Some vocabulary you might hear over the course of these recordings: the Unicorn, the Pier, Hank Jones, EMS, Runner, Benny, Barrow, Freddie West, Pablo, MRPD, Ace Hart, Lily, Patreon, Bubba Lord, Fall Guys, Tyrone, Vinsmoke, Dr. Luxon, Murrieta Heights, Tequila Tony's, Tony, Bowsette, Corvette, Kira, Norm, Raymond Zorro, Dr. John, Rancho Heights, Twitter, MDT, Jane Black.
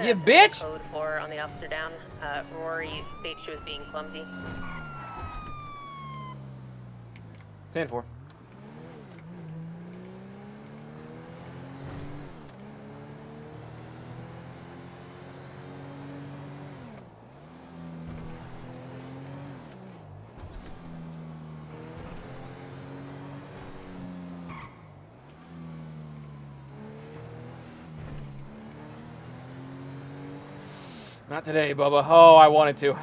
You bitch! Code for on the officer down. Rory states she was being clumsy. 10-4. Not today, Bubba. Oh, I wanted to.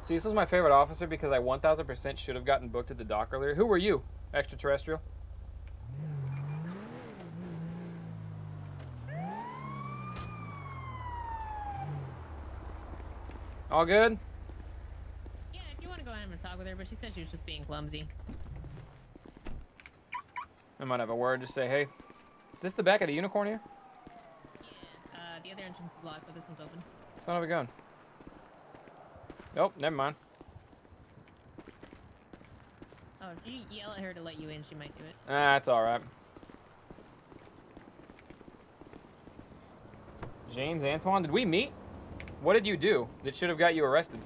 Cecil's my favorite officer because I 1000% should have gotten booked at the dock earlier. Who were you, extraterrestrial? All good? Yeah, if you want to go out and talk with her, but she said she was just being clumsy. I might have a word to say, hey. Is this the back of the Unicorn here? Yeah, the other entrance is locked, but this one's open. Son of a gun. Nope, never mind. Oh, if you yell at her to let you in, she might do it. Ah, it's alright. James, Antoine, did we meet? What did you do that should have got you arrested?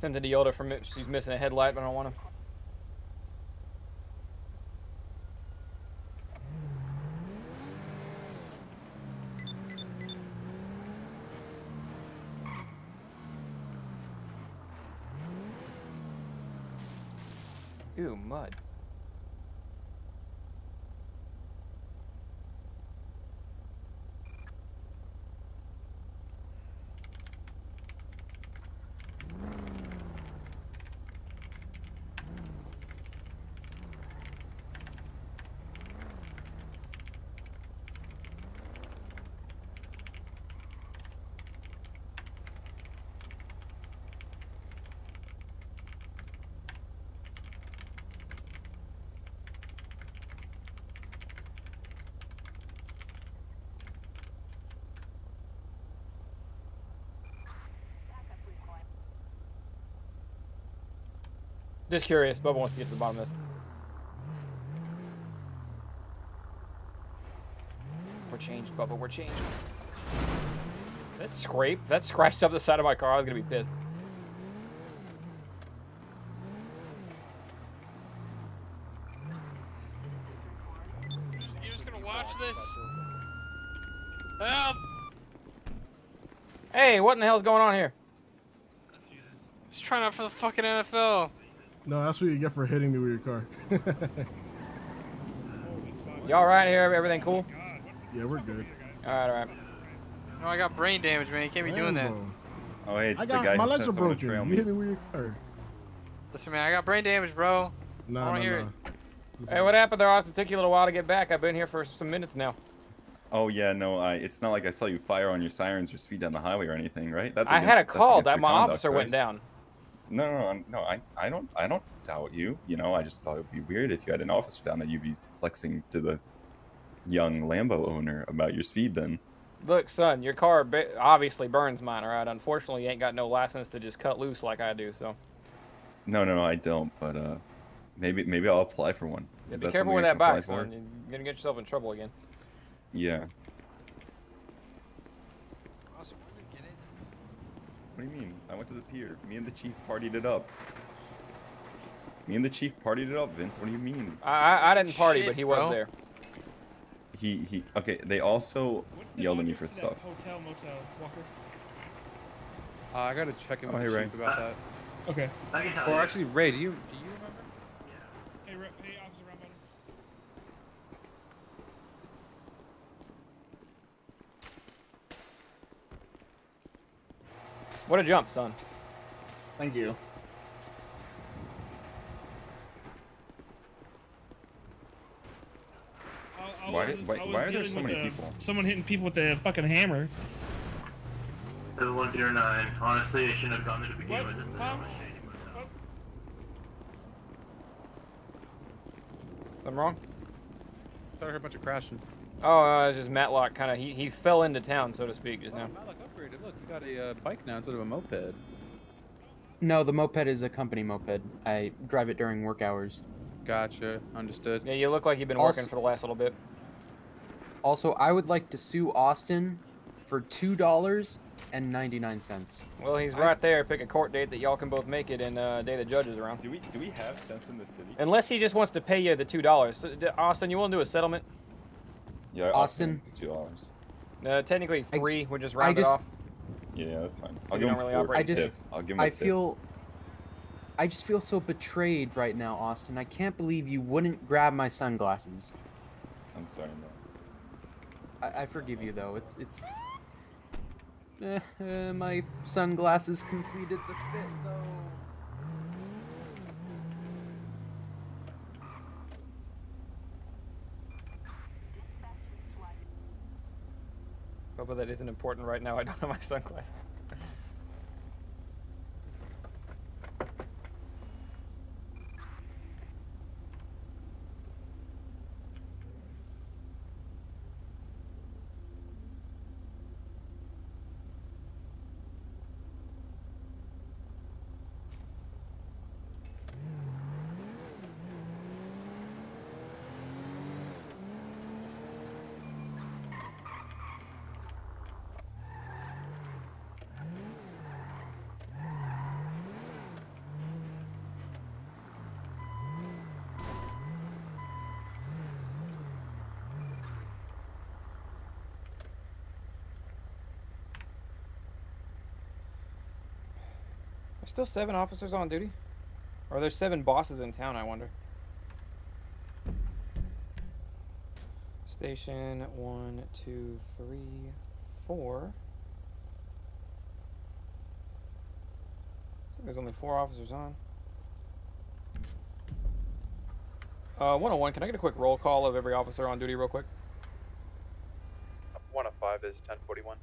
Tempted to yell from it. She's missing a headlight, but I don't want to. Ooh, mud. Just curious, Bubba wants to get to the bottom of this. We're changed, Bubba, we're changed. That scrape, that scratched up the side of my car, I was gonna be pissed. You're just gonna watch this? Help! Hey, what in the hell's going on here? He's trying out for the fucking NFL. No, that's what you get for hitting me with your car. You all right here? Everything cool? Yeah, we're good. All right, all right. No, I got brain damage, man. You can't be doing that. Oh, hey, it's the guy who said someone would trail me. You hit me with your car. Listen, man, I got brain damage, bro. Nah, I don't hear it. Hey, what happened there, Austin? It took you a little while to get back. I've been here for some minutes now. Oh, yeah, no, it's not like I saw you fire on your sirens or speed down the highway or anything, right? That's against, I had a call that my officer went down. No, I don't doubt you. You know, I just thought it would be weird if you had an officer down that you'd be flexing to the young Lambo owner about your speed then. Look, son, your car obviously burns mine, all right? Unfortunately, you ain't got no license to just cut loose like I do, so. No, I don't, but maybe I'll apply for one. Yeah, be careful with that bike, son. You're going to get yourself in trouble again. Yeah. What do you mean? I went to the pier. Me and the chief partied it up. Vince. What do you mean? I didn't party, but he was there. He. Okay. They also yellelled at me for stuff. Hotel motel, Walker. I gotta check in with the chief about that. Okay. Or actually, Ray, do you remember? Yeah. Hey, hey, Officer Rambo. What a jump, son. Thank you. Why are there so many people? Someone hitting people with the fucking hammer. 109. Honestly, I shouldn't have gone there to begin with. Something wrong? I thought I heard a bunch of crashing. Oh, it's just Matlock kind of, he fell into town, so to speak, just now. Matlock upgraded. Look, you got a bike now instead of a moped. No, the moped is a company moped. I drive it during work hours. Gotcha. Understood. Yeah, you look like you've been working for the last little bit. Also, I would like to sue Austin for $2.99. Well, he's right there. Pick a court date that y'all can both make it, and day the judge is around. Do we have sense in the city? Unless he just wants to pay you the $2. So, Austin, you want to do a settlement? Yeah, Austin. $2. Technically $3. We'll just round it off. Yeah, that's fine. So I'll give him a tip. I just feel so betrayed right now, Austin. I can't believe you wouldn't grab my sunglasses. I'm sorry, man. I forgive you though. It's. My sunglasses completed the fit though. Bubba, that isn't important right now. I don't have my sunglasses. There's still 7 officers on duty? Or there's 7 bosses in town, I wonder. Station 1, 2, 3, 4. Looks like there's only 4 officers on. 101, can I get a quick roll call of every officer on duty real quick? 105 is 1041.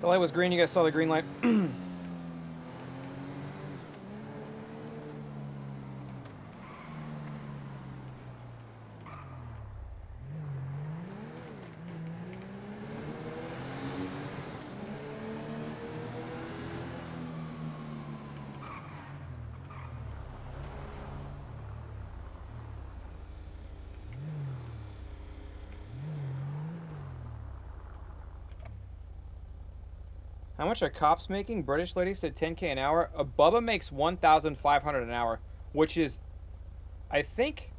The light was green, you guys saw the green light. How much are cops making? British lady said $10K an hour. Bubba makes $1,500 an hour, which is, I think,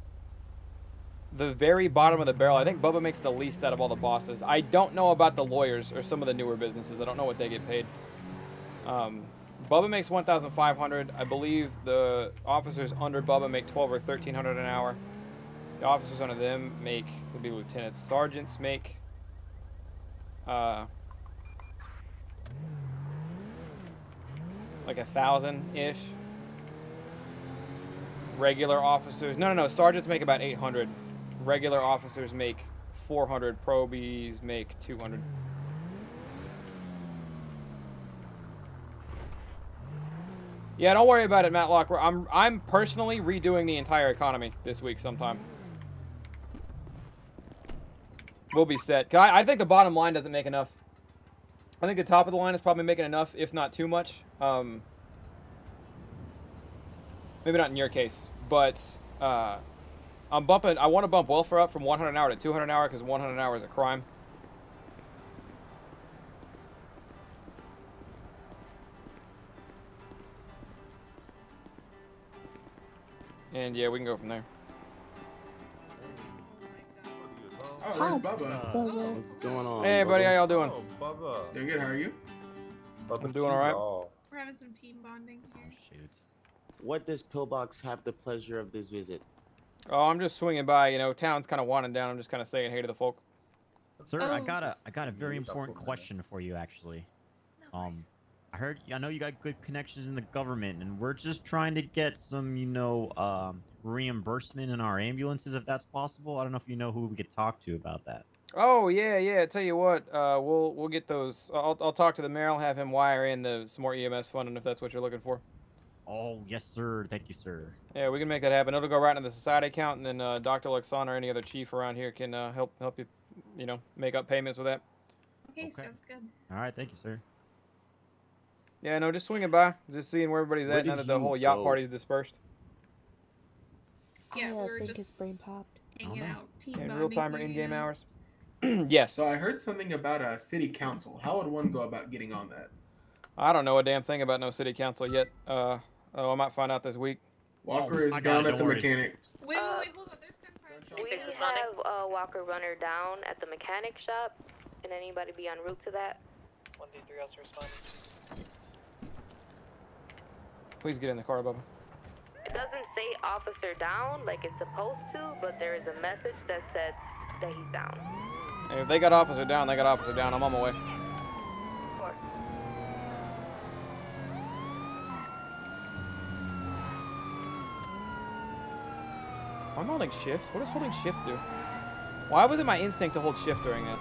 the very bottom of the barrel. I think Bubba makes the least out of all the bosses. I don't know about the lawyers or some of the newer businesses. I don't know what they get paid. Bubba makes $1,500. I believe the officers under Bubba make $1,200 or $1,300 an hour. The officers under them make, could be lieutenants, sergeants make. Like 1,000-ish. Regular officers, no, sergeants make about 800. Regular officers make 400. Probies make 200. Yeah, don't worry about it, Matlock. I'm personally redoing the entire economy this week sometime. We'll be set. I think the bottom line doesn't make enough. I think the top of the line is probably making enough, if not too much. Maybe not in your case, but I'm bumping. I want to bump welfare up from 100 an hour to 200 an hour because 100 an hour is a crime. And yeah, we can go from there. Oh, there's Bubba. Bubba. What's going on? Hey, buddy, how y'all doing? Oh, Bubba. Doing good. How are you? I'm doing all right. All. We're having some team bonding here. Oh, shoot. What does Pillbox have the pleasure of this visit? Oh, I'm just swinging by. You know, town's kind of winding down. I'm just kind of saying hey to the folk. Sir, oh. I got a very important question for you, actually. No worries. I know you got good connections in the government, and we're just trying to get some, you know, reimbursement in our ambulances, if that's possible. I don't know if you know who we could talk to about that. Oh yeah, yeah. Tell you what, we'll get those. I'll talk to the mayor. I'll have him wire in some more EMS funding if that's what you're looking for. Oh yes, sir. Thank you, sir. Yeah, we can make that happen. It'll go right into the society account, and then Dr. Luxon or any other chief around here can help you, you know, make up payments with that. Okay, sounds good. All right, thank you, sir. Yeah, no, just swinging by, just seeing where everybody's at now that the whole yacht party's dispersed. Yeah, I think his brain popped. Hanging out, team bonding. In real time or in-game hours? Yes. So I heard something about a city council. How would one go about getting on that? I don't know a damn thing about no city council yet. I might find out this week. Walker is down at the mechanics. Wait, hold on. There's gunfire. We have Walker Runner down at the mechanic shop. Can anybody be en route to that? 123 also responding. Please get in the car, Bubba. It doesn't say officer down like it's supposed to, but there is a message that says that he's down. And if they got officer down, they got officer down. I'm on my way. Of course. I'm holding shift. What does holding shift do? Why was it my instinct to hold shift during that?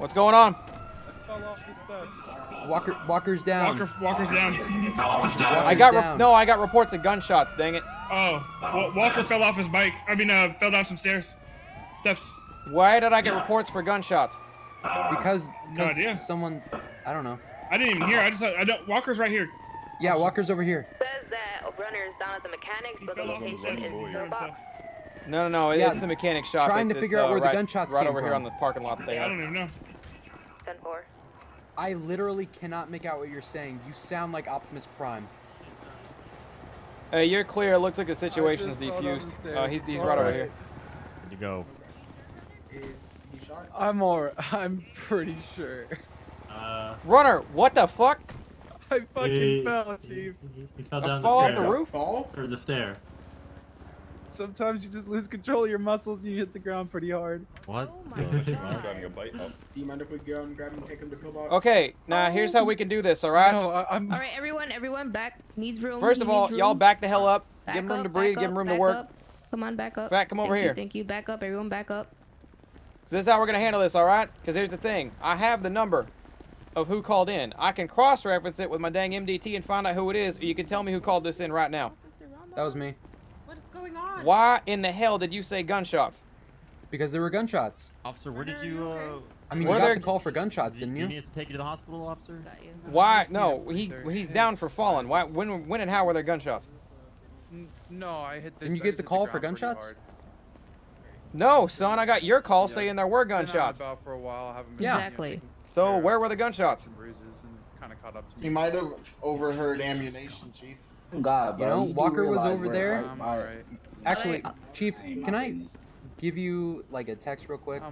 What's going on? I fell off the steps. Walker's down. Walker's down. You fell off the steps. I got reports of gunshots. Dang it. Oh, well, Walker fell off his bike. I mean, fell down some steps. Why did I get reports for gunshots? Because no someone. I don't know. I didn't even hear. I don't. Walker's right here. Yeah, Walker's over here. Says that Runner's down at the mechanic, but the location is Pillbox. No. Yeah, it's the mechanic shop. Trying to figure out where the gunshots came from. Right over here on the parking lot. I don't even know. I literally cannot make out what you're saying. You sound like Optimus Prime. Hey, you're clear. It looks like the situation's defused. He's right over here. Where'd you go? I'm alright. I'm pretty sure. Runner, what the fuck? I fucking fell, Chief. You fell down the roof? Fall? Or the stair? Sometimes you just lose control of your muscles and you hit the ground pretty hard. What? Oh my God. Do you mind if we go and grab him and take him to Pillbox? Okay, now here's how we can do this, alright? No, alright, everyone back. Needs room. First of all, y'all back the hell up. Give him room to breathe, give him room to work. Come on, back up. Come over here. Thank you, back up. Everyone back up. This is how we're going to handle this, alright? Because here's the thing. I have the number of who called in. I can cross-reference it with my dang MDT and find out who it is, or you can tell me who called this in right now. That was me. On. Why in the hell did you say gunshots? Because there were gunshots. Officer, where did you, I mean, you got the call for gunshots, didn't you? You need us to take you to the hospital, officer? Why? No, he's down for falling. Why? When and how were there gunshots? No, I hit this. Didn't you get the call for gunshots? No, son, I got your call saying there were gunshots. For a while, exactly. So where were the gunshots? He might have overheard ammunition, Chief. God, bro. You know, Walker was over there. Right. Actually, Chief, can I give you like a text real quick?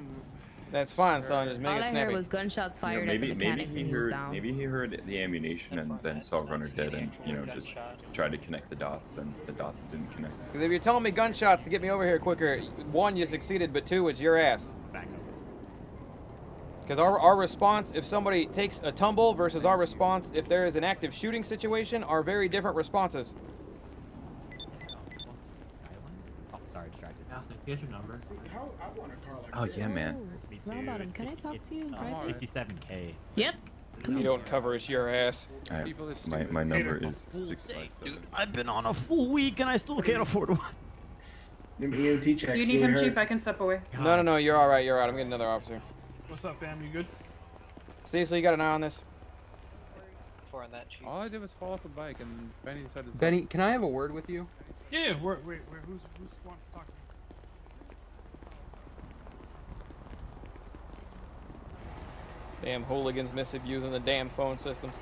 That's fine, son. Just make it snappy. All I heard was gunshots fired at the mechanic. Maybe he heard the ammunition and then saw Runner dead, and you know, just tried to connect the dots, and the dots didn't connect. Because if you're telling me gunshots to get me over here quicker, one, you succeeded, but two, it's your ass. Because our response, if somebody takes a tumble, versus our response, if there is an active shooting situation, are very different responses. Oh, sorry, distracted. Austin, get your number. Oh, yeah, man. Robin, can I talk to you in private? 67K. Yep. You don't cover, it's your ass. My number is 657. Dude, I've been on a full week and I still can't afford one. Them EMT checks. Do you need him, Chief? I can step away. No, no, no. You're all right. You're all right. I'm getting another officer. What's up, fam? You good? Cecil, you got an eye on this? Four on that, Chief. All I did was fall off a bike, and Benny decided to... Benny, can I have a word with you? Yeah, yeah. Wait, who's wants to talk to me? Damn hooligans misusing the damn phone systems.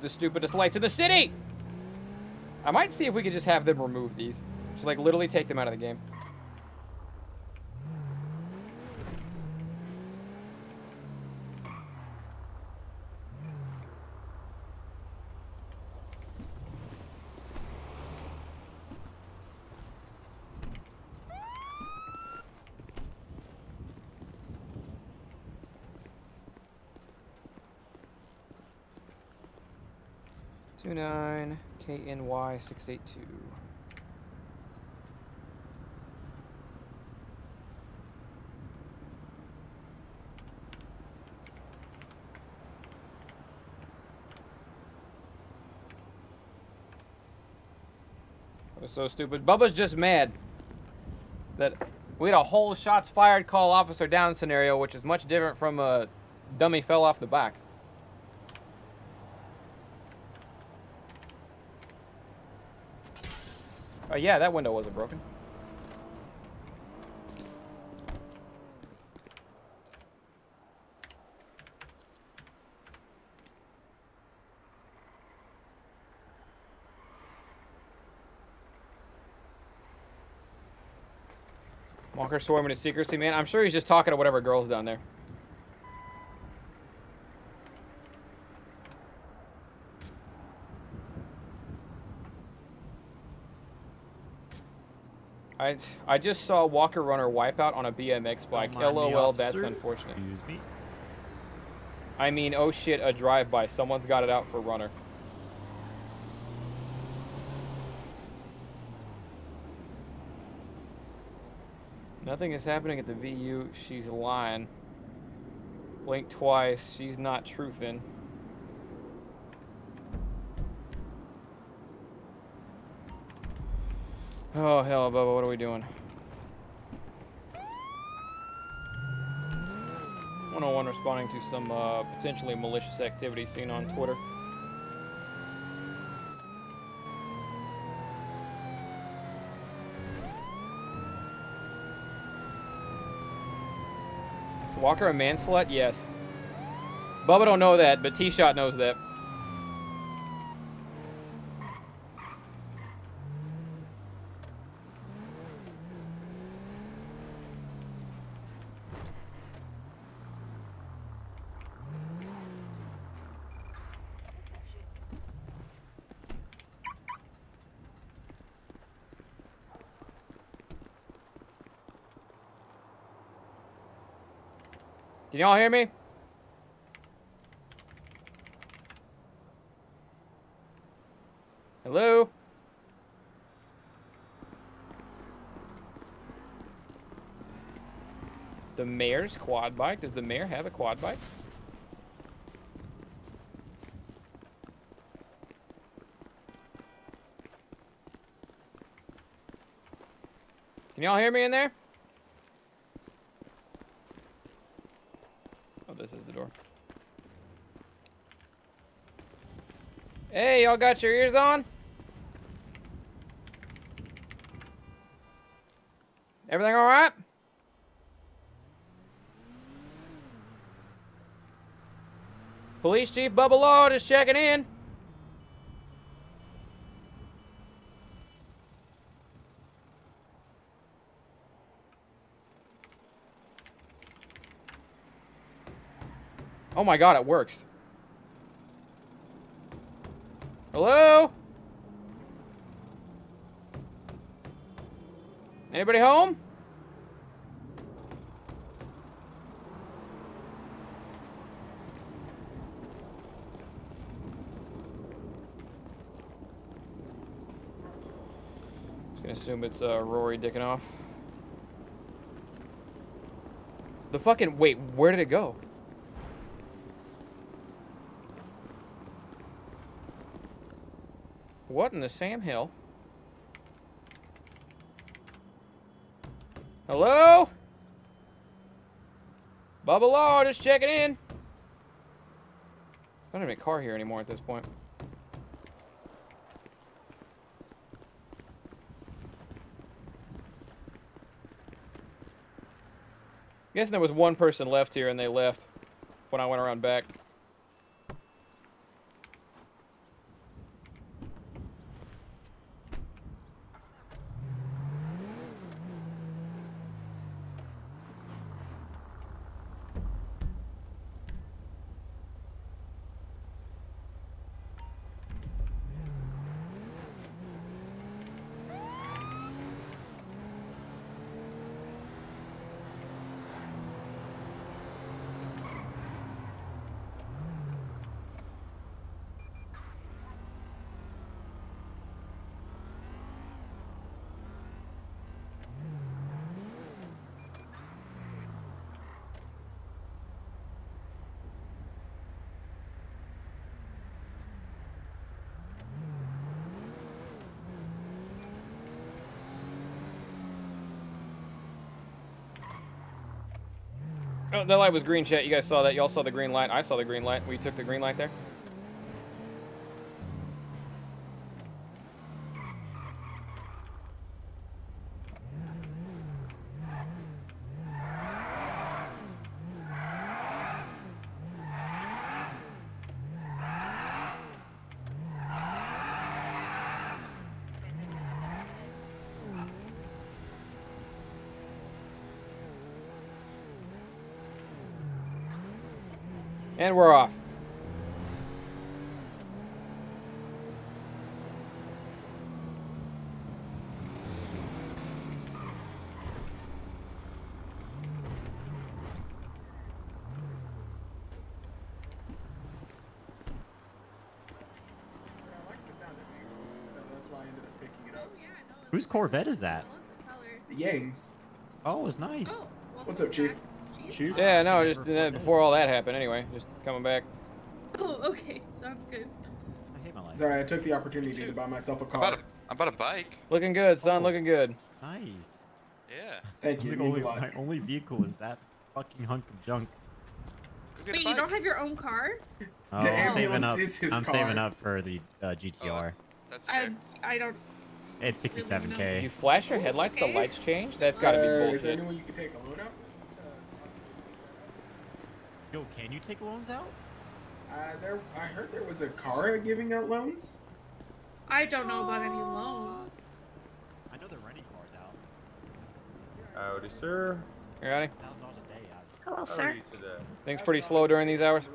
The stupidest lights in the city! I might see if we could just have them remove these. Just like literally take them out of the game. KNY 682. That was so stupid. Bubba's just mad that we had a whole shots fired, call officer down scenario, which is much different from a dummy fell off the back. Oh yeah, that window wasn't broken. Walker swarming to secrecy, man. I'm sure he's just talking to whatever girl's down there. I just saw Walker Runner wipeout on a BMX bike. LOL, that's unfortunate. Excuse me? I mean, oh shit, a drive-by. Someone's got it out for Runner. Nothing is happening at the VU. She's lying. Blink twice. She's not truthin'. Oh, hell, Bubba, what are we doing? 101 responding to some potentially malicious activity seen on Twitter. Is Walker a man slut? Yes. Bubba don't know that, but T-Shot knows that. Can y'all hear me? Hello? The mayor's quad bike? Does the mayor have a quad bike? Can y'all hear me in there? Oh, this is the door. Hey, y'all got your ears on? Everything all right? Police Chief Bubba Law just checking in. Oh my God, it works. Hello? Anybody home? Just gonna assume it's Rory dicking off. The fucking, wait, where did it go? What in the Sam Hill? Hello? Bubba Law, just checking in. There's not even a car here anymore at this point. I'm guessing there was one person left here and they left when I went around back. Oh, that light was green, chat. You guys saw that. Y'all saw the green light. I saw the green light. We took the green light there. And we're off. Whose Corvette is that? The Yangs. Oh, it's nice. Oh, well, what's up, Chief? Chief? Yeah, no, just before all that happened, anyway. Just coming back. Oh, okay. Sounds good. I hate my life. Sorry, I took the opportunity to buy myself a car. I bought a bike. Looking good, son. Oh. Looking good. Nice. Yeah. Thank you. It means a lot. My only vehicle is that fucking hunk of junk. Wait, you don't have your own car? Oh, I'm saving up. Saving up for the GTR. Oh, that's fair. I don't. It's 67K. You flash your headlights, the lights change? That's gotta be bullshit. Is there anyone you can take a load up? Yo, can you take loans out? I heard there was a car giving out loans. I don't know about any loans. I know they're renting cars out. Howdy, sir. You ready? Hello, sir. Things pretty slow during these hours.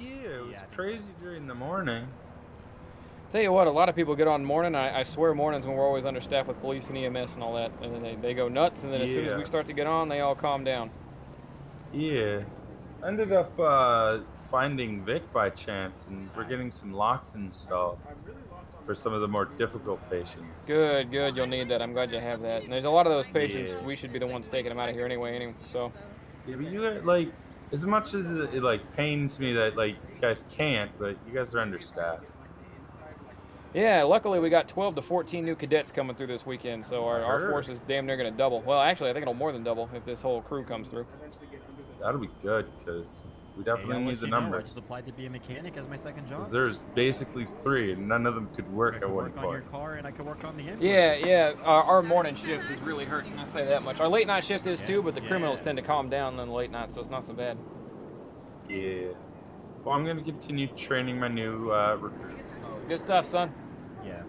Yeah, it was crazy during the morning. Tell you what, a lot of people get on morning. I swear mornings when we're always understaffed with police and EMS and all that. And then they go nuts. And then as soon as we start to get on, they all calm down. Yeah. I ended up finding Vic by chance, and we're getting some locks installed for some of the more difficult patients. Good, good. You'll need that. I'm glad you have that. And there's a lot of those patients. Yeah. We should be the ones taking them out of here anyway. So. Yeah, but you guys, like, as much as it like pains me that like you guys can't, but you guys are understaffed. Yeah, luckily we got 12 to 14 new cadets coming through this weekend, so our force is damn near going to double. Well, actually, I think it'll more than double if this whole crew comes through. That'll be good, because we definitely need the number. I just applied to be a mechanic as my second job. There's basically three, and none of them could work at one car. I could work on your car, and I could work on the ambulance. Yeah, yeah, our morning shift is really hurting, I say that much. Our late night shift is too, but the criminals tend to calm down on the late night, so it's not so bad. Yeah. Well, I'm going to continue training my new recruit. Good stuff, son. Yeah.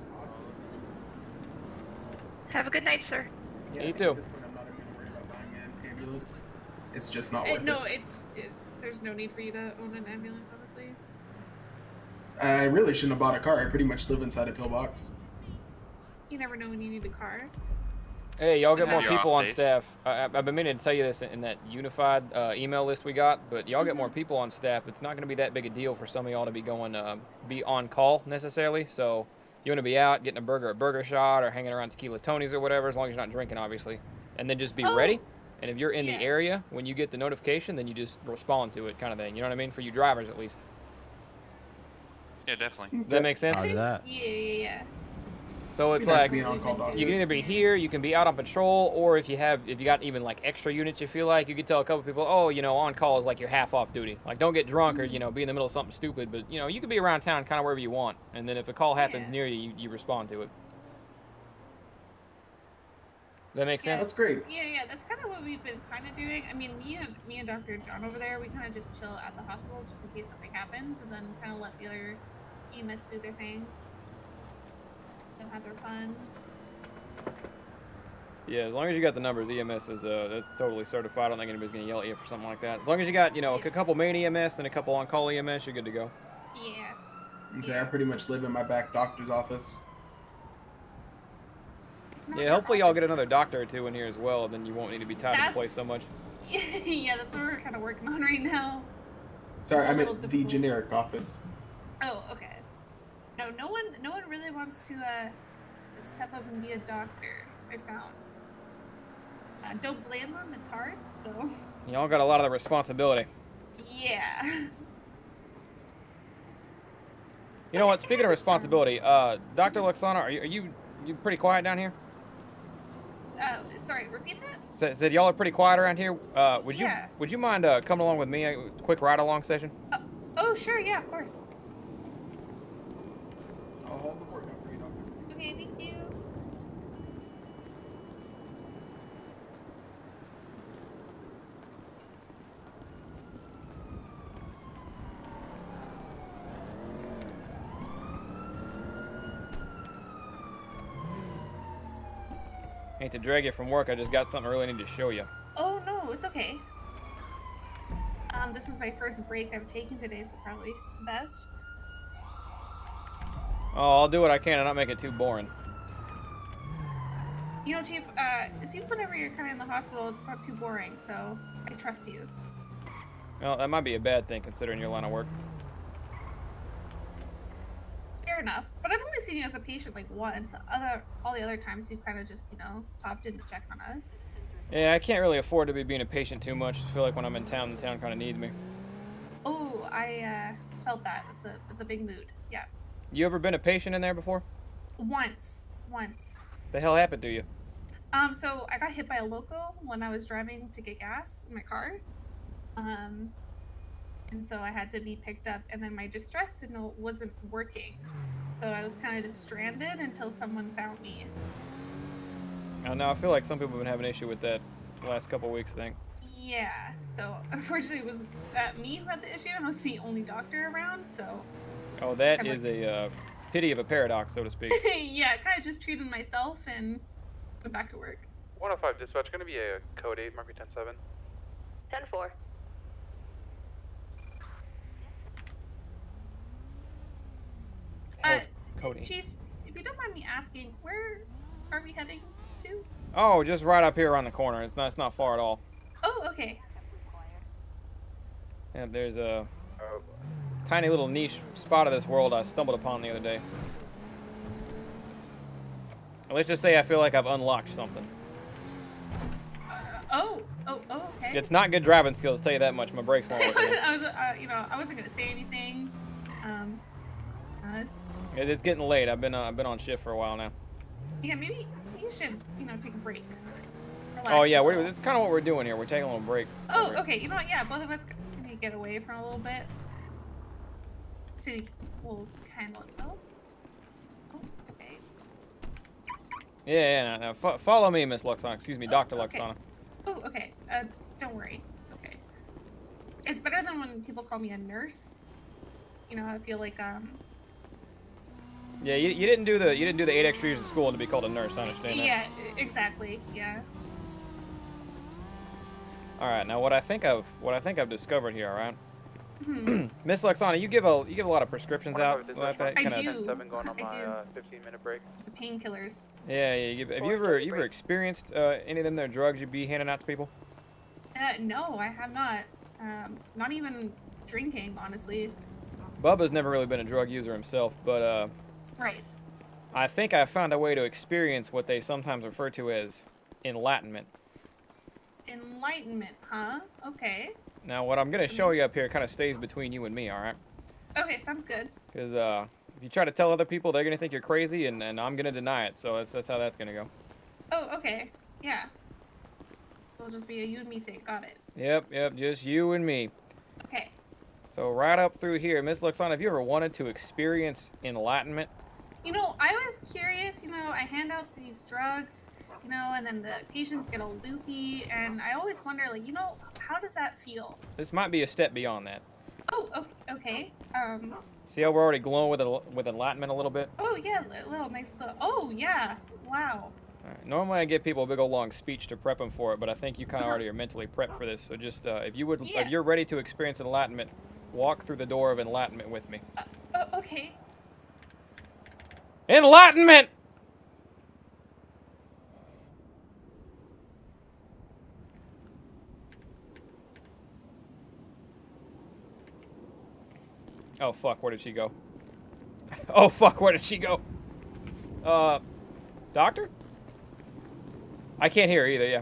Have a good night, sir. Yeah, you too. It's just not worth it. No, there's no need for you to own an ambulance, honestly. I really shouldn't have bought a car. I pretty much live inside a pillbox. You never know when you need a car. Hey, y'all get more people on staff. I've been meaning to tell you this in that unified email list we got, but y'all get more people on staff. It's not going to be that big a deal for some of y'all to be going be on call necessarily. So you want to be out getting a burger at Burger Shot or hanging around Tequila Tony's or whatever, as long as you're not drinking, obviously. And then just be ready. And if you're in the area when you get the notification, then you just respond to it, kind of thing. You know what I mean? For you drivers, at least. Yeah, definitely. Does that make sense? Yeah. So it's like you can either be here, you can be out on patrol, or if you got even like extra units you feel like, you could tell a couple people, oh, you know, on call is like your half off duty. Like don't get drunk or, you know, be in the middle of something stupid, but you know, you could be around town kind of wherever you want. And then if a call happens near you, you respond to it. Does that make sense? That's great. Yeah, yeah, that's kind of what we've been kind of doing. I mean, me and Dr. John over there, we kind of just chill at the hospital just in case something happens, and then kind of let the other EMS do their thing. Have their fun. Yeah, as long as you got the numbers, EMS is that's totally certified. I don't think anybody's gonna yell at you for something like that. As long as you got, you know, a couple main EMS and a couple on-call EMS, you're good to go. Yeah. Okay, I pretty much live in my back doctor's office. Yeah, hopefully y'all get another doctor or two in here as well, then you won't need to be tied to the place so much. Yeah, that's what we're kind of working on right now. Sorry, I'm at the generic office. Oh, okay. No, no one really wants to step up and be a doctor. I found. Don't blame them; it's hard. So. Y'all got a lot of the responsibility. Yeah. You know what? Speaking of responsibility, Dr. Luxon, are you pretty quiet down here? Sorry, repeat that. Said y'all are pretty quiet around here. Would you mind coming along with me? A quick ride along session. Oh, sure. Yeah, of course. I'll hold the fort down for you, Doctor. Okay, thank you. Hate to drag you from work, I just got something I really need to show you. Oh no, it's okay. This is my first break I've taken today, so probably the best. Oh, I'll do what I can and not make it too boring. You know, Chief, it seems whenever you're kind of in the hospital, it's not too boring, so I trust you. Well, that might be a bad thing considering your line of work. Fair enough. But I've only seen you as a patient, like, once. All the other times you've kind of just, you know, popped in to check on us. Yeah, I can't really afford to be being a patient too much. I feel like when I'm in town, the town kind of needs me. Oh, I felt that. It's a big mood. Yeah. You ever been a patient in there before? Once. The hell happened to you? So I got hit by a local when I was driving to get gas in my car. And so I had to be picked up, and then my distress signal wasn't working. So I was kind of just stranded until someone found me. Oh, no, I feel like some people have been having an issue with that the last couple of weeks, I think. Yeah, so unfortunately it was me who had the issue, and I was the only doctor around, so... Oh, that is a pity of a paradox, so to speak. Yeah, kind of just treated myself and went back to work. 105 dispatch, going to be a code 8, marker 107. 10-4. Cody. Chief, if you don't mind me asking, where are we heading to? Oh, just right up here around the corner. It's not far at all. Oh, okay. Yeah, there's a. Oh. Tiny little niche spot of this world I stumbled upon the other day. Let's just say I feel like I've unlocked something. Okay. It's not good driving skills, I'll tell you that much. My brakes won't work. You know, I wasn't gonna say anything. Nice. It's getting late. I've been on shift for a while now. Yeah, maybe you should, you know, take a break. Relax. Oh yeah, this is kind of what we're doing here. We're taking a little break. Oh, okay. You know what? Yeah, both of us can get away for a little bit. City will handle itself. Oh, okay. Yeah, no, follow me, Miss Luxon. Excuse me, Dr. Luxon. Oh, okay. Don't worry. It's okay. It's better than when people call me a nurse. You know, I feel like Yeah, you didn't do the 8 extra years of school to be called a nurse. I understand that. Yeah, exactly. Yeah. All right. Now, what I think I've discovered here. All right. Miss Luxana, you give a lot of prescriptions out. I do. 15-minute break. It's painkillers. Yeah, yeah. Have you ever experienced any of them? Their drugs you'd be handing out to people? No, I have not. Not even drinking, honestly. Bubba's never really been a drug user himself, but right. I think I found a way to experience what they sometimes refer to as enlightenment. Enlightenment, huh? Okay. Now, what I'm going to show you up here kind of stays between you and me, all right? Okay, sounds good. Because if you try to tell other people, they're going to think you're crazy, and I'm going to deny it. So that's how that's going to go. Oh, okay. Yeah. It'll just be a you and me thing. Got it. Yep, just you and me. Okay. So right up through here, Miss Luxon, have you ever wanted to experience enlightenment? You know, I was curious. You know, I hand out these drugs, you know, and then the patients get all loopy, and I always wonder, like, you know, how does that feel? This might be a step beyond that. Oh, okay. See how we're already glowing with enlightenment a little bit? Oh, yeah, a little nice glow. Oh, yeah. Wow. All right. Normally I give people a big old long speech to prep them for it, but I think you kind of already are mentally prepped for this. So just, if you're ready to experience enlightenment, walk through the door of enlightenment with me. Okay. Enlightenment! Oh, fuck, where did she go? Oh, fuck, where did she go? Doctor? I can't hear either, yeah.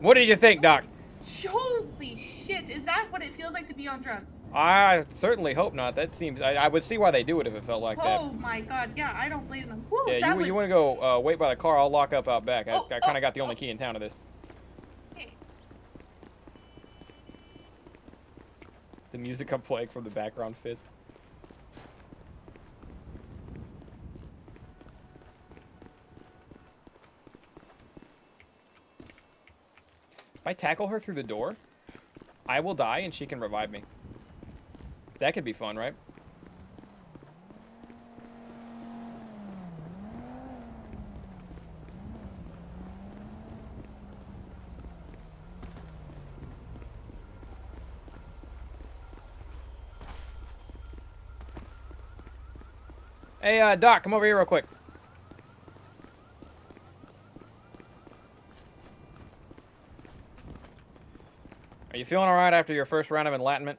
What did you think, Doc? Holy shit, is that what it feels like to be on drugs? I certainly hope not. That seems... I would see why they do it if it felt like that. Oh, my God, yeah, I don't blame them. Woo, yeah, you want to go wait by the car? I'll lock up out back. I kind of got the only key in town to this. The music I'm playing from the background fits. If I tackle her through the door, I will die and she can revive me. That could be fun, right? Hey, Doc, come over here real quick. Are you feeling all right after your first round of enlightenment?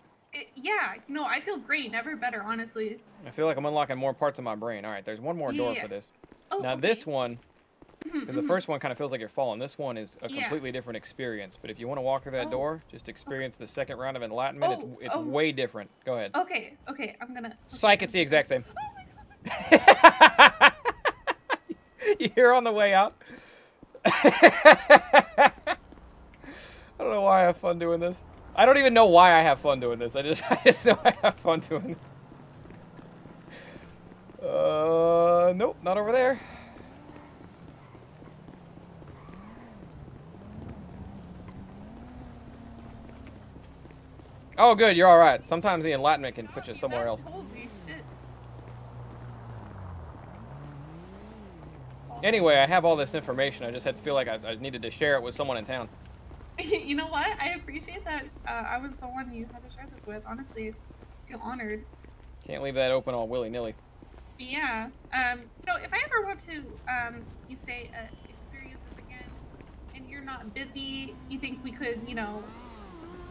Yeah, you know, I feel great. Never better, honestly. I feel like I'm unlocking more parts of my brain. All right, there's one more door for this. Oh, now, this one, because the first one kind of feels like you're falling. This one is a completely different experience. But if you want to walk through that door, just experience the second round of enlightenment. Oh, it's way different. Go ahead. Okay, I'm going to... Psych, it's the exact same. You're on the way out. I don't know why I have fun doing this. I don't even know why I have fun doing this. I just know I have fun doing this. Nope, not over there. Oh, good, you're all right. Sometimes the enlightenment can put you somewhere else. Anyway, I have all this information. I just had to feel like I needed to share it with someone in town. You know what? I appreciate that I was the one you had to share this with. Honestly, I feel honored. Can't leave that open all willy-nilly. Yeah. You know, if I ever want to, you say, experience this again, and you're not busy, you think we could, you know...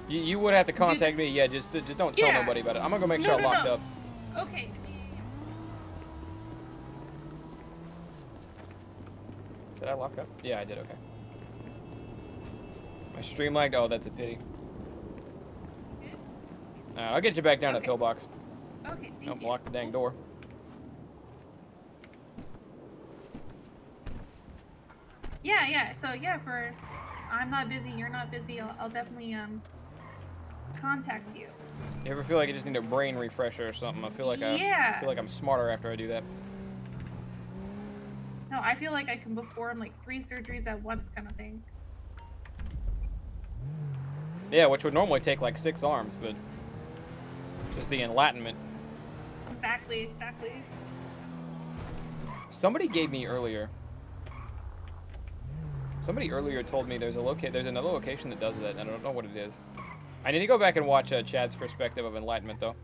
You would have to contact me. Yeah, just don't tell nobody about it. I'm going to go make sure I'm locked up. Okay. Did I lock up? Yeah, I did, okay. My stream lagged? Oh, that's a pity. I'll get you back down to the pillbox. Okay, thank you. Don't block the dang door. Yeah, yeah, so yeah, for I'm not busy, you're not busy, I'll definitely contact you. You ever feel like you just need a brain refresher or something? I feel like I feel like I'm smarter after I do that. No, I feel like I can perform like 3 surgeries at once kind of thing. Yeah, which would normally take like 6 arms, but just the enlightenment. Exactly, exactly. Somebody gave me earlier. Somebody earlier told me there's a there's another location that does that, and I don't know what it is. I need to go back and watch Chad's perspective of enlightenment, though.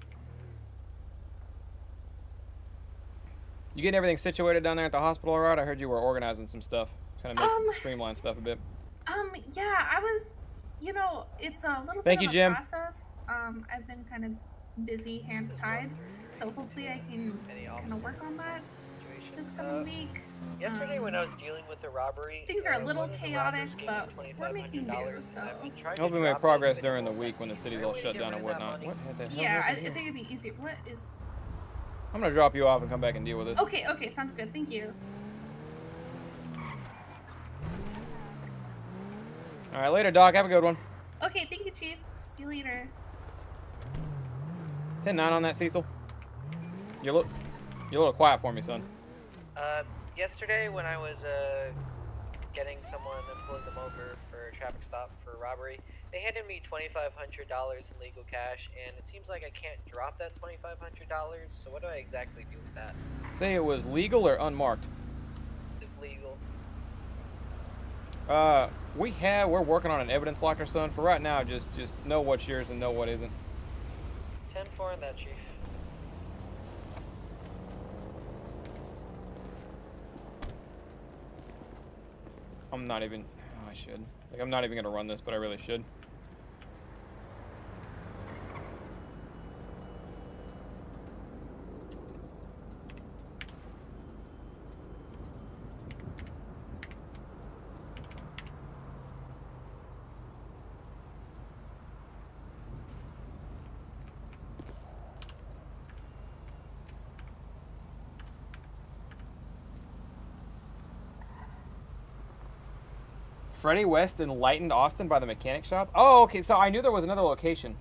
You getting everything situated down there at the hospital, all right? I heard you were organizing some stuff, kind of streamline stuff a bit. Yeah, I was. You know, it's a little bit of a process. I've been kind of busy, hands tied, so hopefully I can kind of work on that this coming week. Yesterday when I was dealing with the robbery, things are a little chaotic, but we're making do, so. Hoping we have progress during the week when the city's all shut down and whatnot. What the hell? Yeah, I think it'd be easier. What is... I'm gonna drop you off and come back and deal with this. Okay, okay, sounds good. Thank you. All right, later, Doc. Have a good one. Okay, thank you, Chief. See you later. 10-9 on that, Cecil. You're a little quiet for me, son. Yesterday when I was getting someone and pulling them over for a traffic stop for robbery, they handed me $2,500 in legal cash, and it seems like I can't drop that $2,500, so what do I exactly do with that? Say it was legal or unmarked? Just legal. We're working on an evidence locker, son. For right now, just know what's yours and know what isn't. 10-4 on that, Chief. I'm not even, I should. Like, I'm not even gonna run this, but I really should. Freddie West enlightened Austin by the mechanic shop? Oh, okay, so I knew there was another location.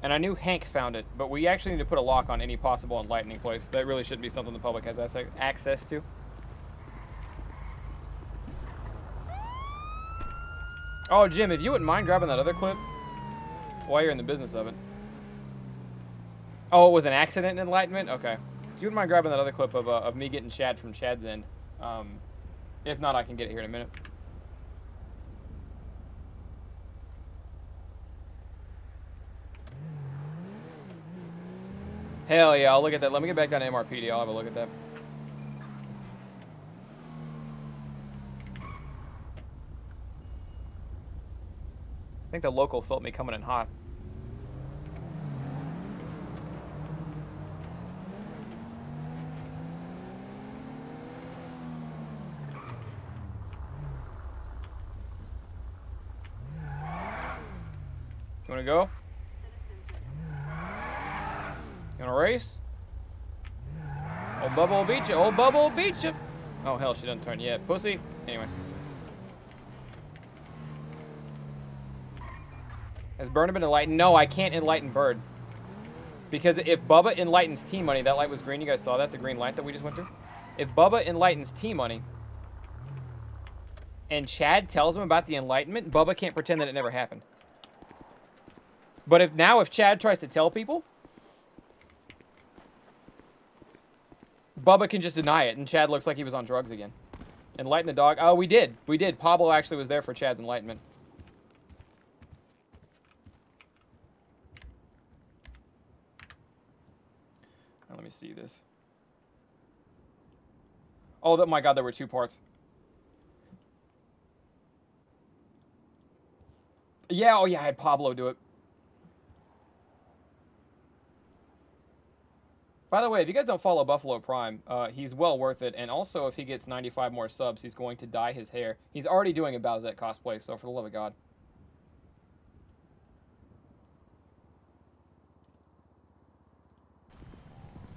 And I knew Hank found it, but we actually need to put a lock on any possible enlightening place. That really should be something the public has access to. Oh, Jim, if you wouldn't mind grabbing that other clip while you're in the business of it. Oh, it was an accident enlightenment? Okay. If you wouldn't mind grabbing that other clip of me getting Chad from Chad's end. If not, I can get it here in a minute. Hell yeah, I'll look at that. Let me get back down to MRPD. I'll have a look at that. I think the local felt me coming in hot. You wanna go? You wanna race? Old Bubba will beat you. Old Bubba will beat you. Oh hell, she doesn't turn yet. Pussy. Anyway. Has Burnham been enlightened? No, I can't enlighten Bird. Because if Bubba enlightens T-Money, that light was green. You guys saw that? The green light that we just went through? If Bubba enlightens T-Money and Chad tells him about the enlightenment, Bubba can't pretend that it never happened. But if Chad tries to tell people, Bubba can just deny it, and Chad looks like he was on drugs again. Enlighten the dog. Oh, we did. We did. Pablo actually was there for Chad's enlightenment. Let me see this. Oh, my God, there were 2 parts. Yeah, oh, yeah, I had Pablo do it. By the way, if you guys don't follow Buffalo Prime, he's well worth it. And also, if he gets 95 more subs, he's going to dye his hair. He's already doing a Bowsette cosplay, so for the love of God.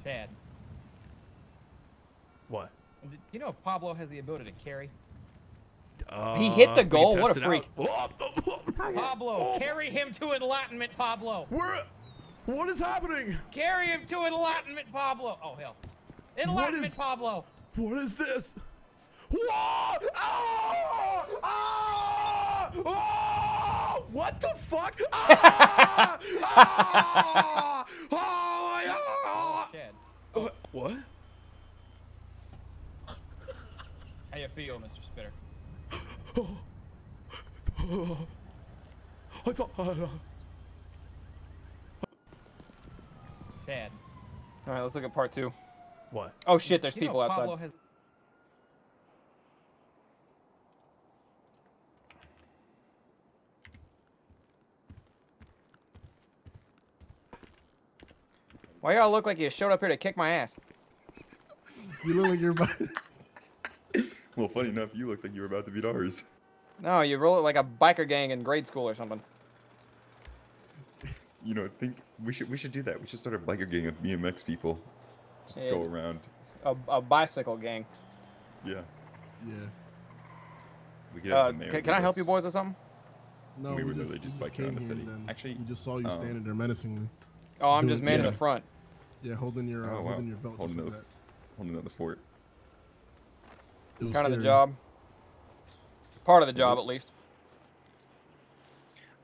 Chad. What? You know Pablo has the ability to carry. He hit the goal. What a freak. Pablo, carry him to enlightenment, Pablo. Where? What is happening? Carry him to enlightenment, Pablo. Oh, hell. Enlightenment, Pablo. What is this? Whoa! Oh! Oh! Oh! What the fuck? Oh! Oh! Oh! Oh! What? How you feel, Mr. Spitter? Oh, oh, I thought. Chad. All right, let's look at part two. What? Oh shit! There's people outside. Pablo has... Why y'all look like you showed up here to kick my ass? You look like you're about. Well, funny enough, you looked like you were about to beat ours. No, you roll it like a biker gang in grade school or something. You know, think we should do that. We should start a biker gang of BMX people. Just go around. A bicycle gang. Yeah. Yeah. We could have the mayor can I help you boys or something? No, we were literally just biking around the city. Actually, we just saw you standing there menacingly. Oh, I'm just man in the front. Yeah, holding your holding your belt. Holding the fort. Kind of the job. Part of the job, at least.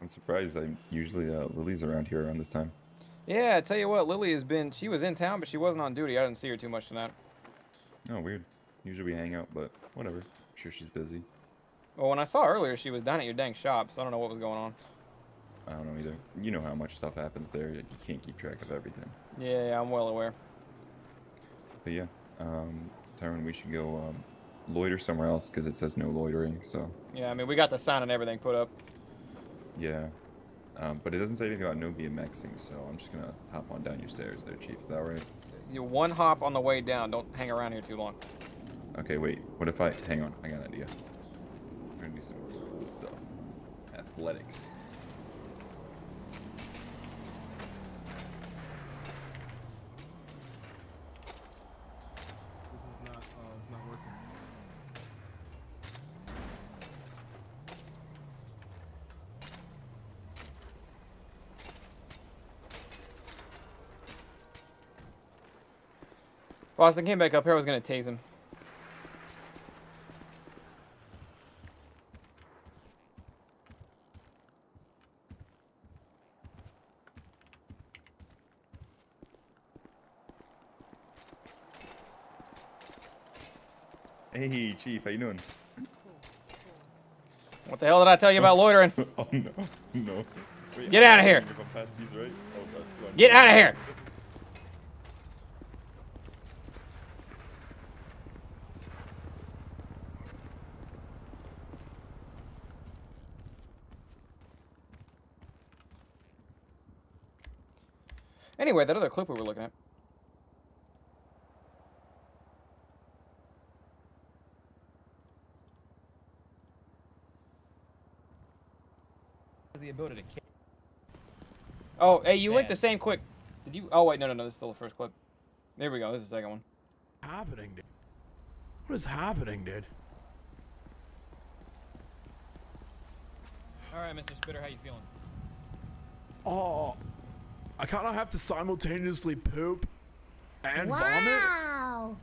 I'm surprised. I usually Lily's around here around this time. Yeah, I tell you what, Lily has been. She was in town, but she wasn't on duty. I didn't see her too much tonight. Oh, weird. Usually we hang out, but whatever. I'm sure she's busy. Well, when I saw her earlier, she was down at your dang shop, so I don't know what was going on. I don't know either. You know how much stuff happens there. You can't keep track of everything. Yeah, I'm well aware. But yeah, Tyrone, we should go. Loiter somewhere else because it says no loitering. So yeah, I mean we got the sign and everything put up. Yeah, but it doesn't say anything about no BMXing, so I'm just gonna hop on down your stairs there, Chief. Is that right? You one hop on the way down. Don't hang around here too long. Okay, wait. What if I hang on? I got an idea. We're gonna do some cool stuff. Athletics. Austin came back up here. I was going to tase him. Hey, Chief. How you doing? What the hell did I tell you about loitering? Oh, no. No. Wait, get out of here. If I'm past these, right? Oh, God. Get out of here. Anyway, that other clip we were looking at. The ability to kill. Oh, hey, you linked the same quick. Did you? Oh wait, no, this is still the first clip. There we go. This is the second one. Happening, dude. What is happening, dude? All right, Mr. Spitter, how you feeling? Oh. I kind of have to simultaneously poop and vomit. Wow!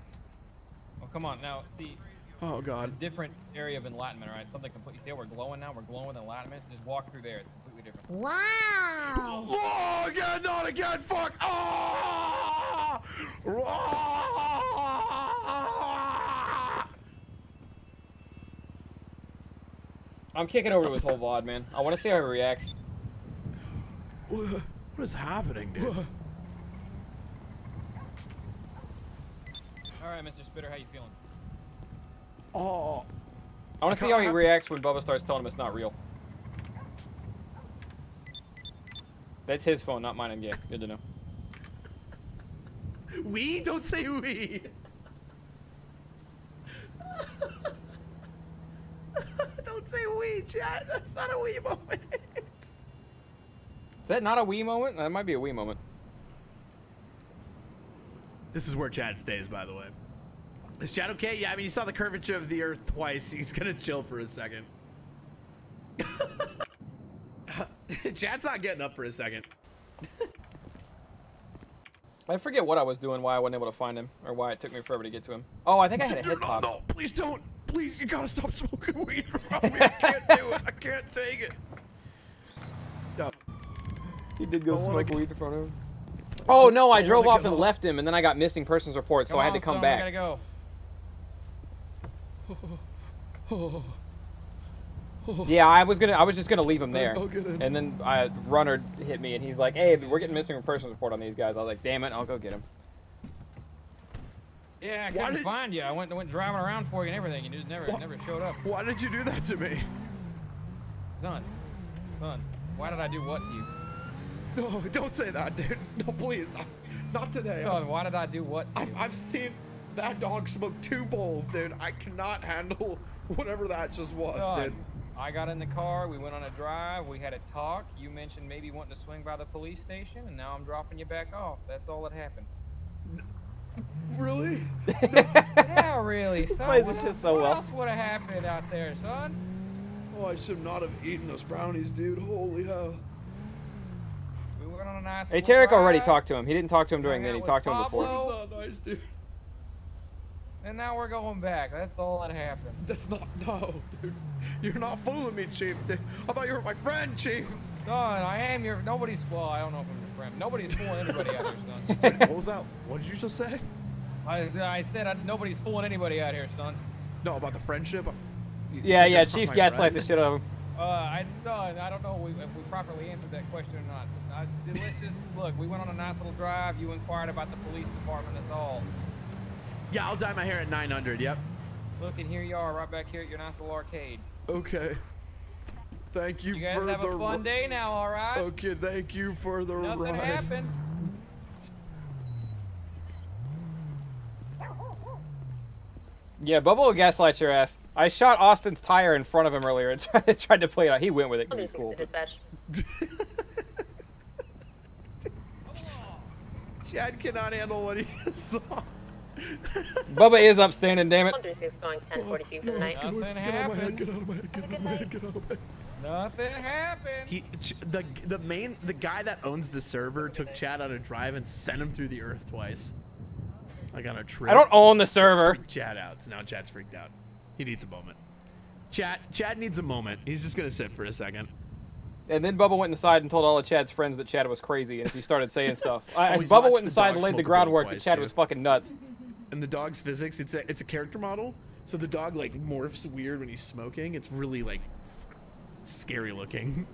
Oh, come on now. See. Oh God. It's a different area of enlightenment, right? Something completely. See how we're glowing now? We're glowing with enlightenment. Just walk through there. It's completely different. Wow! Oh, again, not again. Fuck! Oh! Oh! I'm kicking over to his whole VOD, man. I want to see how he reacts. What is happening, dude? All right, Mr. Spitter, how you feeling? Oh, I want to see how he reacts when Bubba starts telling him it's not real. That's his phone, not mine. I'm gay. Good to know. We don't say we. Don't say we, Chad. That's not a we moment. Is that not a Wii moment? That might be a Wii moment. This is where Chad stays, by the way. Is Chad okay? Yeah, I mean, you saw the curvature of the earth twice. He's gonna chill for a second. Chad's not getting up for a second. I forget what I was doing, why I wasn't able to find him, or why it took me forever to get to him. Oh, I think I had a hip pop. No, please don't. Please, you gotta stop smoking weed around me. I can't do it. I can't take it. No. He did go smoke weed in front of him. Oh, no, I drove off and left him, and then I got missing persons report, so I had to come back. I gotta go. Yeah, I was just gonna leave him there, and then Runner hit me, and he's like, "Hey, we're getting missing persons report on these guys." I was like, "Damn it, I'll go get him." Yeah, I couldn't find you. I went driving around for you and everything. You just never showed up. Why did you do that to me, son? Why did I do what to you? No, don't say that, dude. No, please, not today. Son, why did I do what to you? I've seen that dog smoke 2 bowls, dude. I cannot handle whatever that just was, dude. I got in the car, we went on a drive, we had a talk, you mentioned maybe wanting to swing by the police station, and now I'm dropping you back off. That's all that happened. Really? No. Yeah, really, son. He plays this shit so well. What else would have happened out there, son? Oh, I should not have eaten those brownies, dude. Holy hell. We went on a nice little drive. Tarek already talked to him. He didn't talk to him during that. He talked to him before. He's not nice, dude. And now we're going back. That's all that happened. That's not, no, dude. You're not fooling me, Chief. I thought you were my friend, Chief. Son, I am your, nobody's, well, I don't know if I'm your friend. Nobody's fooling anybody out here, son. What was that? What did you just say? I said nobody's fooling anybody out here, son. No, about the friendship? Yeah, Chief gaslights the shit out of him. Son, I don't know if we properly answered that question or not. Let's just, look, we went on a nice little drive. You inquired about the police department, that's all. Yeah, I'll dye my hair at 900, yep. Look, and here you are, right back here at your nice little arcade. Okay. Thank you for the ride. You guys have a fun day now, all right? Okay, thank you for the ride. Nothing happened. Yeah, Bubba will gaslight your ass. I shot Austin's tire in front of him earlier and tried to play it out. He went with it. He was cool. Chad cannot handle what he saw. Bubba is upstanding, damn it. Nothing happened. The guy that owns the server took Chad on a drive and sent him through the earth twice. Like on a trip. I don't own the server. Chad out. So now Chad's freaked out. He needs a moment. Chad needs a moment. He's just gonna sit for a second. And then Bubba went inside and told all of Chad's friends that Chad was crazy, and he started saying stuff. Bubba went inside and laid the groundwork that Chad was fucking nuts. And the dog's physics, it's a character model, so the dog like morphs weird when he's smoking. It's really like scary looking.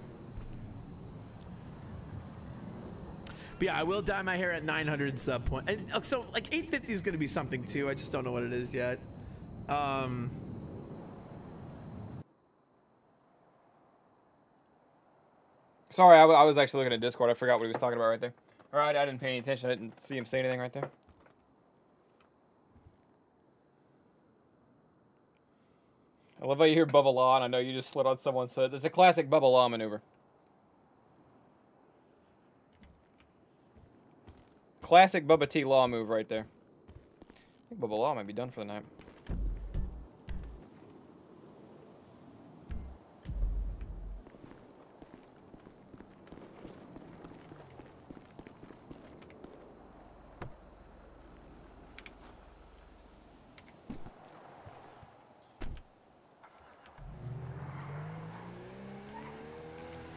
But yeah, I will dye my hair at 900 sub point, and so like 850 is gonna be something too. I just don't know what it is yet. Sorry, I was actually looking at Discord. I forgot what he was talking about right there. All right, I didn't pay any attention. I didn't see him say anything right there. I love how you hear Bubba Law, and I know you just slid on someone's hood. It's a classic Bubba Law maneuver. Classic Bubba T. Law move right there. I think Bubba Law might be done for the night.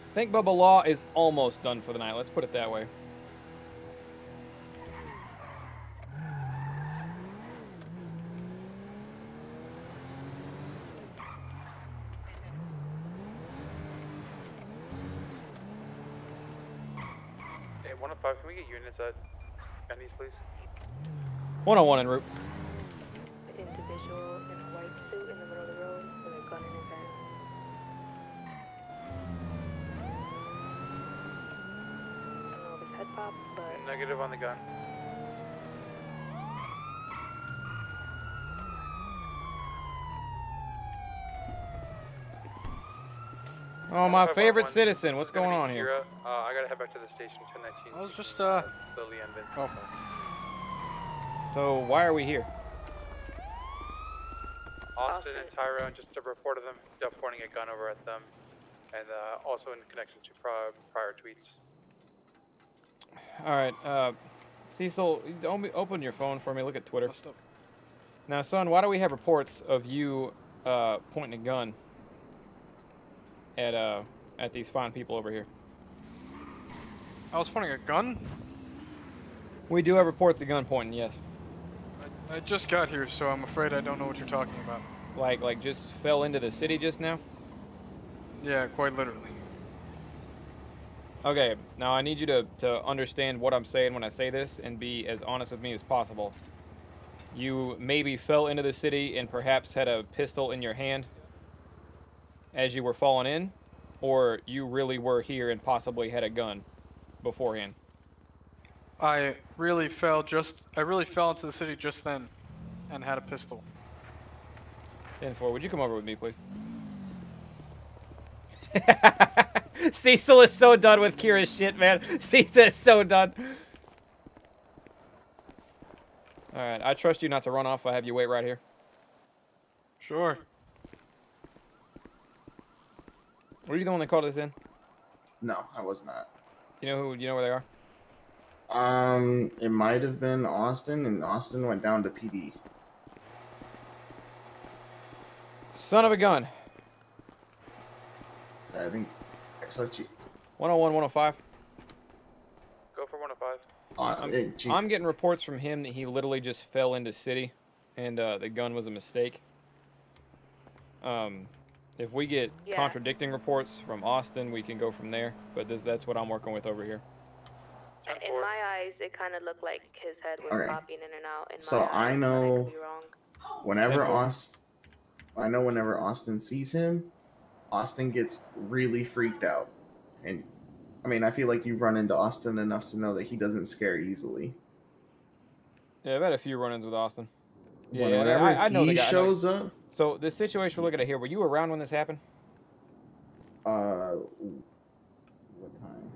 I think Bubba Law is almost done for the night. Let's put it that way. Hey, 105, can we get units at Benny's, please? 101 en route. Negative on the gun. Oh, my favorite citizen. What's going on here? I gotta head back to the station. 1019. I was just Lily and Vincent. So why are we here? Austin and Tyrone, just a report of them pointing a gun over at them, and also in connection to prior tweets. All right, Cecil, open your phone for me. Look at Twitter. Now, son, why do we have reports of you pointing a gun at these fine people over here? I was pointing a gun? We do have reports of gun pointing, yes. I just got here, so I'm afraid I don't know what you're talking about. Like just fell into the city just now? Yeah, quite literally. Okay, now I need you to understand what I'm saying when I say this and be as honest with me as possible. You maybe fell into the city and perhaps had a pistol in your hand as you were falling in, or you really were here and possibly had a gun beforehand. I really fell into the city just then and had a pistol. 10-4, would you come over with me, please? Cecil is so done with Kira's shit, man. Cecil is so done. Alright, I trust you not to run off. I have you wait right here. Sure. Were you the one that called us in? No, I was not. You know where they are? It might have been Austin, and Austin went down to PD. Son of a gun. I think XLT. 101, 105. Go for 105. I'm getting reports from him that he literally just fell into city, and the gun was a mistake. If we get contradicting reports from Austin, we can go from there. But that's what I'm working with over here. In my eyes, it kind of looked like his head was popping in and out. So I know whenever Austin sees him, Austin gets really freaked out. And I mean, I feel like you've run into Austin enough to know that he doesn't scare easily. Yeah, I've had a few run-ins with Austin. Yeah, I know the guy. He shows up. So the situation we're looking at here, were you around when this happened? What time?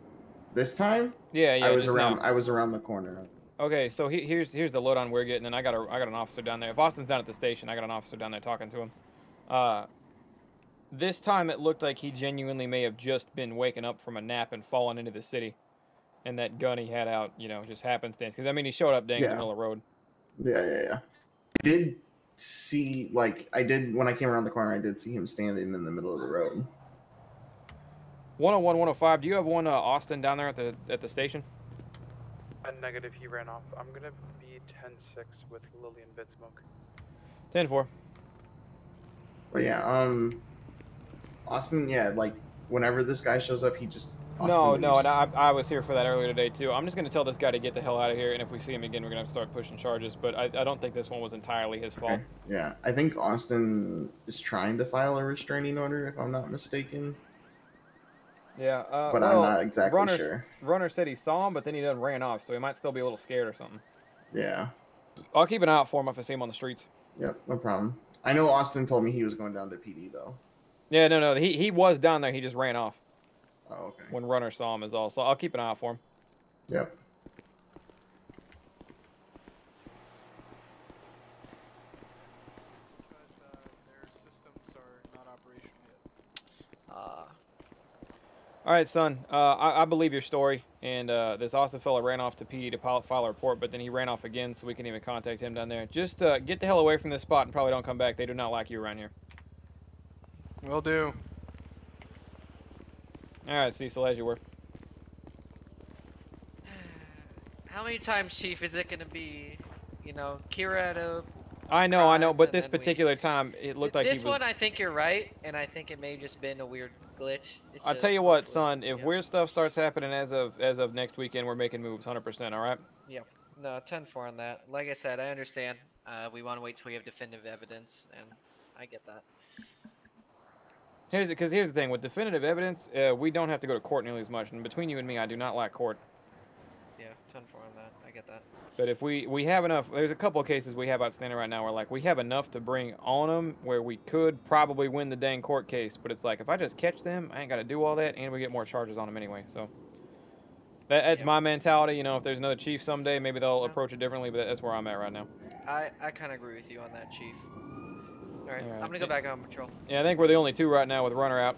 This time? Yeah. I was around the corner. Okay, so here's the lowdown we're getting, and I got an officer down there. If Austin's down at the station, I got an officer down there talking to him. This time it looked like he genuinely may have just been waking up from a nap and fallen into the city, and that gun he had out, just happenstance. Because I mean, he showed up dang in the middle of the road. Yeah. I did see, when I came around the corner, I did see him standing in the middle of the road. 101, 105. Do you have one Austin down there at the station? A negative. He ran off. I'm gonna be 10-6 with Lily and Vinsmoke. 10-4. But yeah, Austin. Yeah, whenever this guy shows up, he just. No, and I was here for that earlier today too. I'm just gonna tell this guy to get the hell out of here, and if we see him again, we're gonna have to start pushing charges. But I don't think this one was entirely his fault. Okay. Yeah, I think Austin is trying to file a restraining order, if I'm not mistaken. Yeah, but I'm not exactly sure. Runner said he saw him, but then he done ran off, so he might still be a little scared or something. Yeah. I'll keep an eye out for him if I see him on the streets. Yep, no problem. I know Austin told me he was going down to PD, though. Yeah, no, he was down there. He just ran off. Oh, okay. When Runner saw him is all, so I'll keep an eye out for him. Yep. Because their systems are not operational yet. All right, son. I believe your story, and this Austin fella ran off to PD to file a report, but then he ran off again, so we can even contact him down there. Just get the hell away from this spot and probably don't come back. They do not like you around here. Will do. All right, Cecil, as you were. How many times, Chief, is it going to be, Kira at a... I know, but this particular time, it looked like he was... This one, I think you're right, and I think it may have just been a weird glitch. I'll tell you what, son, if weird stuff starts happening as of next weekend, we're making moves 100%, all right? Yeah, no, 10-4 on that. Like I said, I understand. We want to wait till we have definitive evidence, and I get that. Here's the thing. With definitive evidence, we don't have to go to court nearly as much, and between you and me, I do not like court. Yeah, 10-4 on that. I get that. But if we have enough, there's a couple of cases we have outstanding right now where we have enough to bring on them where we could probably win the dang court case. But it's like, if I just catch them, I ain't got to do all that, and we get more charges on them anyway. So That's my mentality. You know, if there's another chief someday, maybe they'll approach it differently, but that's where I'm at right now. I kind of agree with you on that, chief. All right, I'm going to go back on patrol. Yeah, I think we're the only two right now with Runner out.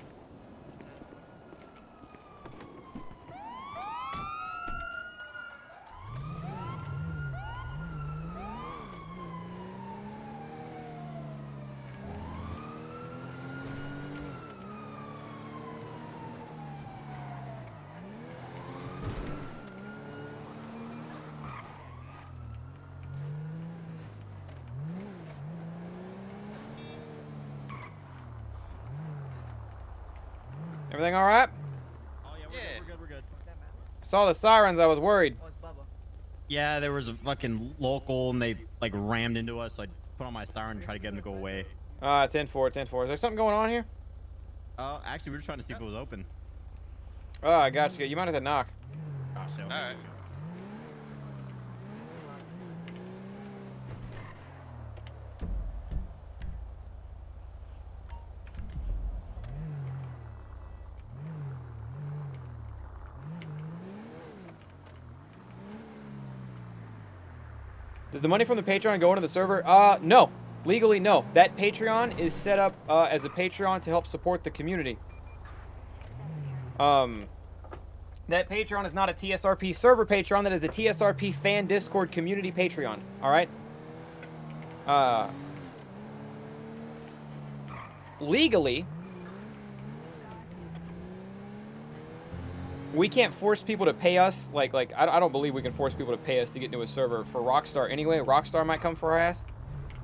Everything all right? Oh, yeah, we're good. I saw the sirens. I was worried. Oh, it's Bubba. Yeah, there was a fucking local, and they, like, rammed into us. So I put on my siren and tried to get them to go away. 10-4, 10-4. Is there something going on here? Actually, we were just trying to see if it was open. Oh, I got you. You might have to knock. Gosh, all right. Does the money from the Patreon go into the server? No. Legally, no. That Patreon is set up as a Patreon to help support the community. That Patreon is not a TSRP server Patreon. That is a TSRP fan Discord community Patreon. All right? Legally, we can't force people to pay us. Like I don't believe we can force people to pay us to get into a server for Rockstar anyway. Rockstar might come for our ass.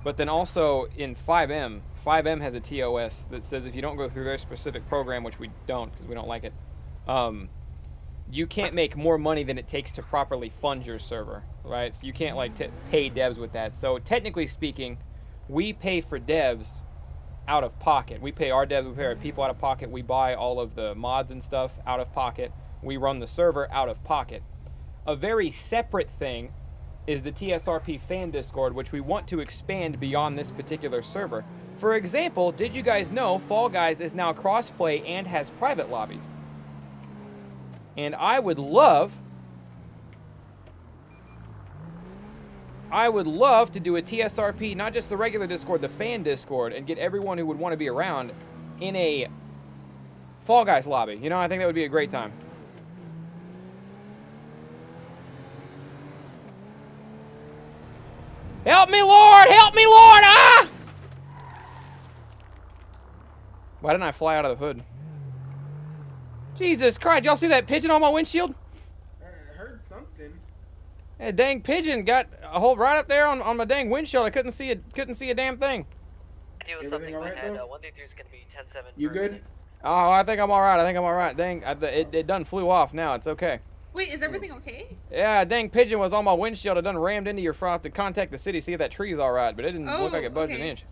But then also in 5M, 5M has a TOS that says if you don't go through their specific program, which we don't because we don't like it, you can't make more money than it takes to properly fund your server, right? So you can't like pay devs with that. So technically speaking, we pay for devs out of pocket. We pay our devs, we pay our people out of pocket. We buy all of the mods and stuff out of pocket. We run the server out of pocket. A very separate thing is the TSRP fan Discord, which we want to expand beyond this particular server. For example, did you guys know Fall Guys is now crossplay and has private lobbies? And I would love to do a TSRP, not just the regular Discord, the fan Discord, and get everyone who would want to be around in a Fall Guys lobby. You know, I think that would be a great time. Help me, Lord! Help me, Lord! Ah! Why didn't I fly out of the hood? Jesus Christ, y'all see that pigeon on my windshield? I heard something. That dang pigeon got a hold right up there on my dang windshield. I couldn't see a damn thing. Everything all right, though? 1-3-3 is gonna be 10-7. You good? Oh, I think I'm all right. Dang, it done flew off now. It's okay. Wait, is everything okay? Yeah, dang pigeon was on my windshield. I done rammed into your front to contact the city, see if that tree's all right, but it didn't look like it budged an inch.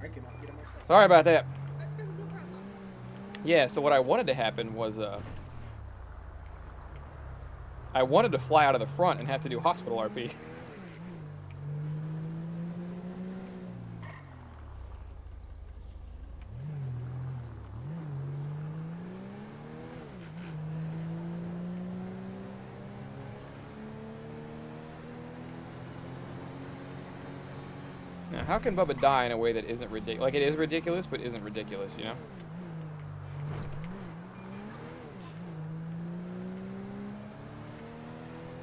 I cannot get on my phone. Sorry about that. No problem. Yeah, so what I wanted to happen was, I wanted to fly out of the front and have to do hospital RP. How can Bubba die in a way that isn't ridiculous? Like, it is ridiculous, but isn't ridiculous, you know?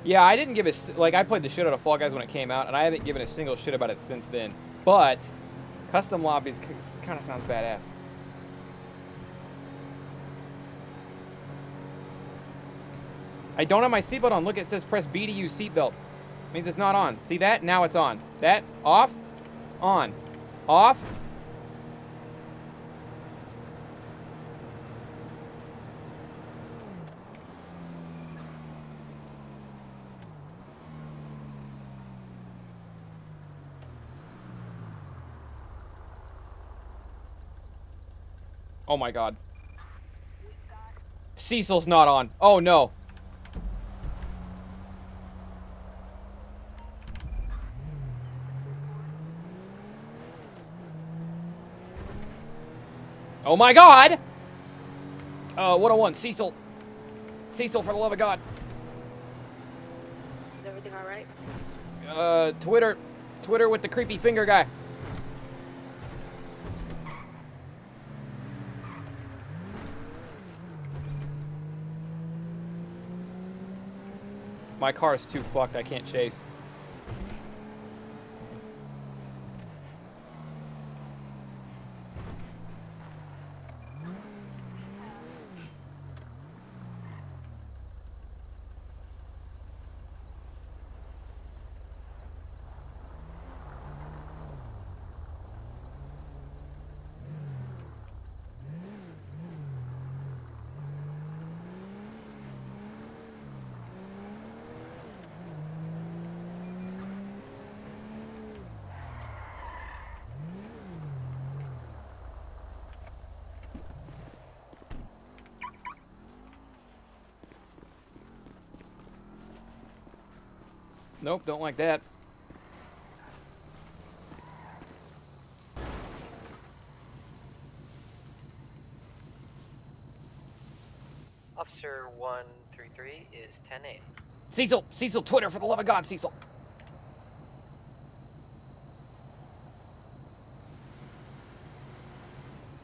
Yeah, I didn't give a... Like, I played the shit out of Fall Guys when it came out, and I haven't given a single shit about it since then. But, custom lobbies kind of sounds badass. I don't have my seatbelt on. Look, it says press B to use seatbelt. It means it's not on. See that? Now it's on. That? Off? On. Off. Oh my God. Cecil's not on. Oh no. Oh my God! 101, Cecil. Cecil, for the love of God. Is everything all right? Twitter with the creepy finger guy. My car is too fucked, I can't chase. Nope, don't like that. Officer 133 is 10-8. Cecil! Cecil, Twitter, for the love of God, Cecil!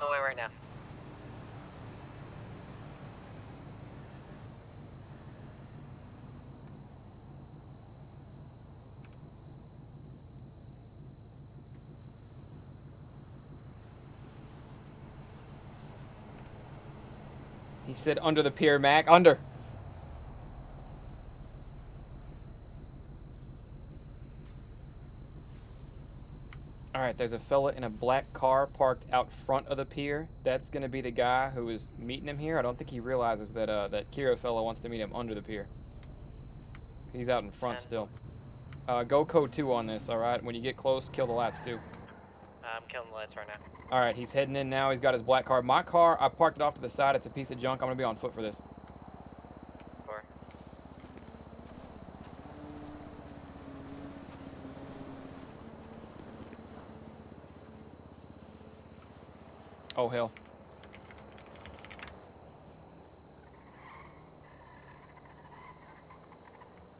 I'm away right now. He said under the pier, Mac. Under. All right, there's a fella in a black car parked out front of the pier. That's going to be the guy who is meeting him here. I don't think he realizes that that Kira fella wants to meet him under the pier. He's out in front still. Go code 2 on this, all right? When you get close, kill the lights too. I'm killing the lights right now. All right, he's heading in now. He's got his black car. My car, I parked it off to the side. It's a piece of junk. I'm going to be on foot for this. Four. Oh, hell.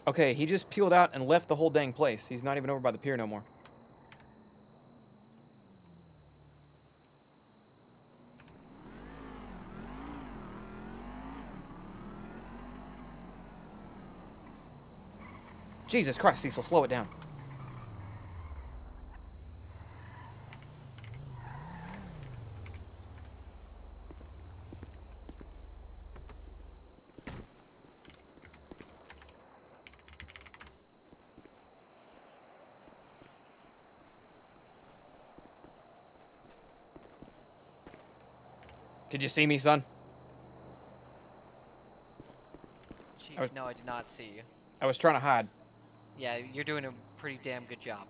Okay, he just peeled out and left the whole dang place. He's not even over by the pier no more. Jesus Christ, Cecil, slow it down. Could you see me, son? Chief, no, I did not see you. I was trying to hide. Yeah, you're doing a pretty damn good job.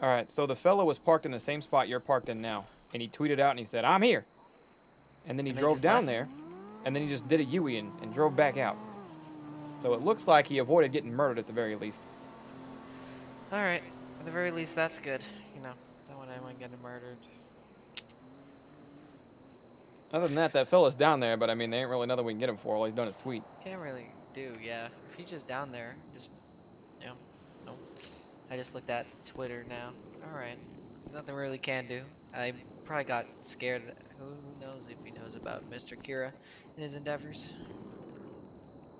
All right, so the fellow was parked in the same spot you're parked in now, and he tweeted out and he said, "I'm here." And then he drove down there, and then he just did a U-turn and drove back out. So it looks like he avoided getting murdered at the very least. All right, at the very least, that's good. You know, don't want anyone getting murdered. Other than that, that fella's down there, but I mean, there ain't really nothing we can get him for. All he's done is tweet. Can't really do, yeah. If he's just down there, just. Yeah, no. I just looked at Twitter now. All right, nothing really can do. I probably got scared. Who knows if he knows about Mr. Kira and his endeavors?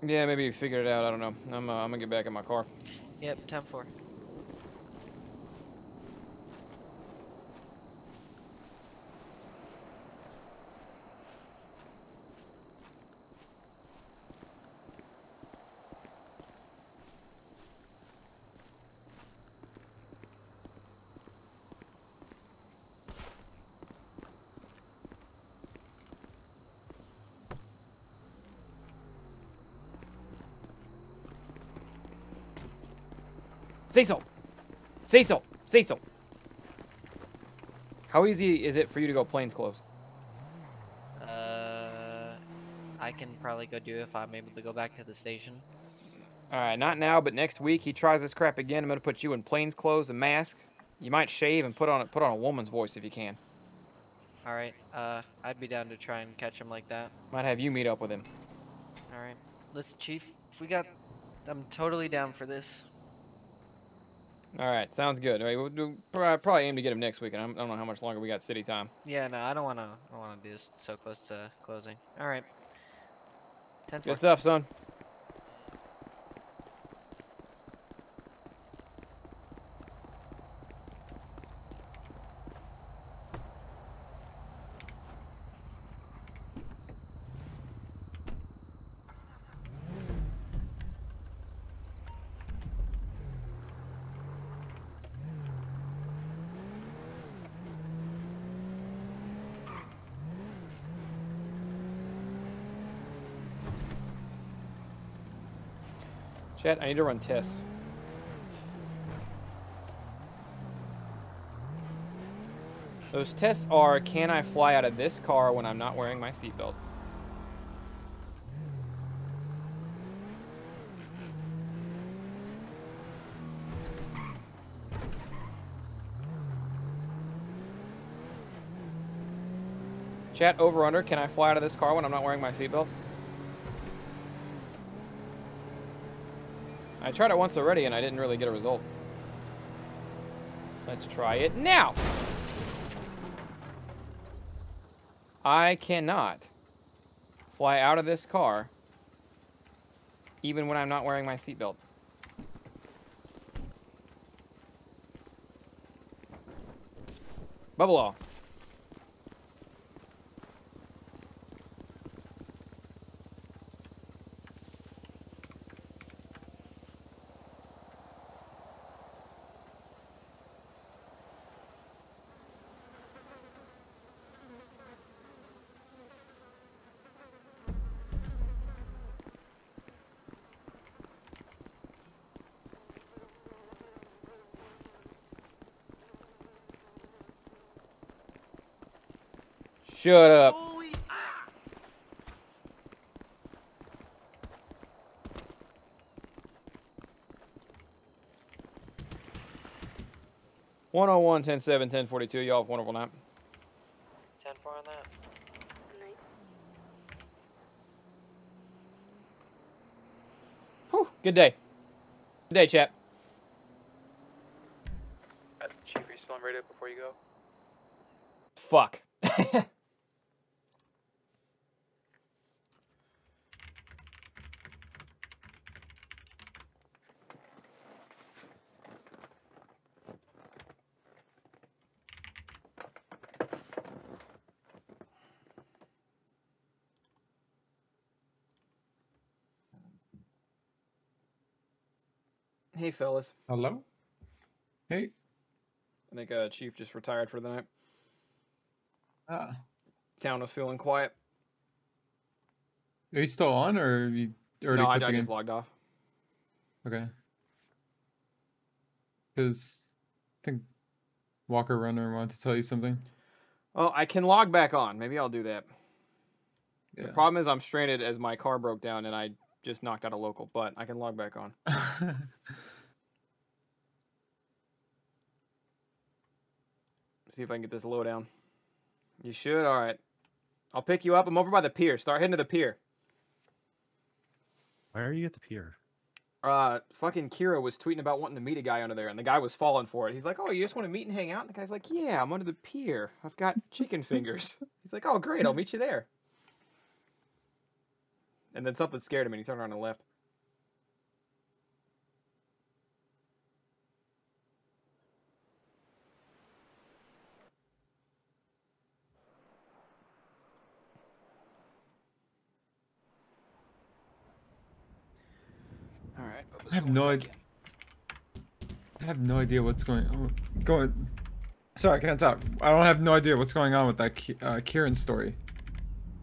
Yeah, maybe he figured it out. I don't know. I'm gonna get back in my car. Yep, 10-4. Cecil! Cecil! Cecil! How easy is it for you to go plainclothes? I can probably go do it if I'm able to go back to the station. Alright, not now, but next week he tries this crap again. I'm gonna put you in plainclothes, a mask. You might shave and put on a woman's voice if you can. Alright, I'd be down to try and catch him like that. Might have you meet up with him. Alright. Listen, Chief, if we got... I'm totally down for this. Alright, sounds good. All right, we'll probably aim to get him next week, and I don't know how much longer we got city time. Yeah, no, I don't want to do this so close to closing. Alright. Good stuff, son. Chat, I need to run tests. Those tests are, can I fly out of this car when I'm not wearing my seatbelt? Chat, over under, can I fly out of this car when I'm not wearing my seatbelt? I tried it once already, and I didn't really get a result. Let's try it now! I cannot fly out of this car even when I'm not wearing my seatbelt. Bubba Law. Shut up. Holy, ah. One on 1, 10-7, 10-42. Y'all have a wonderful night. 10-4 on that. Good night. Whew, good day. Good day, chat. Chief, are you still on radio before you go? Fuck. Hey, fellas. Hello? Hey. I think Chief just retired for the night. Ah. Town was feeling quiet. Are you still on, or have you already quit the game? No, I just logged off. Okay. Because I think Walker Runner wanted to tell you something. Oh, I can log back on. Maybe I'll do that. Yeah. The problem is I'm stranded as my car broke down and I just knocked out a local, but I can log back on. See if I can get this lowdown. You should? All right. I'll pick you up. I'm over by the pier. Start heading to the pier. Why are you at the pier? Fucking Kira was tweeting about wanting to meet a guy under there, and the guy was falling for it. He's like, oh, you just want to meet and hang out? And the guy's like, yeah, I'm under the pier. I've got chicken fingers. He's like, oh, great. I'll meet you there. And then something scared him, and he turned around and left. All right. I have no idea. I have no idea what's going on. Sorry, I can't talk. I don't have no idea what's going on with that Kieran story.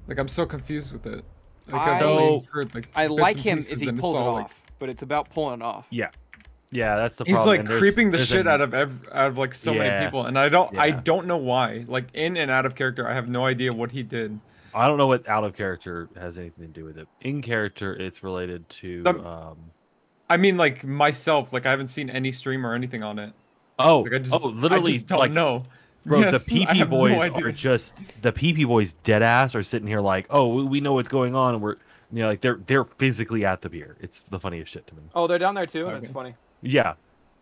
Like, I'm so confused with it. Like, I like him as he pulls it off, like, but it's about pulling it off. Yeah, yeah, that's the problem. He's like creeping the shit out of like so many people, and I don't know why. Like in and out of character, I have no idea what he did. I don't know what out of character has anything to do with it. In character, it's related to. I mean, like myself, like I haven't seen any stream or anything on it. Oh, like, literally, I just don't know. Bro, yes, the PP boys are just the PP boys dead ass are sitting here like, oh, we know what's going on, and we're You know, like they're physically at the pier. It's the funniest shit to me. Oh, they're down there too. Okay. That's funny. Yeah,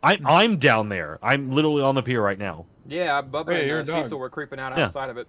I'm down there. I'm literally on the pier right now. Yeah, Bubba and Cecil were creeping out outside of it.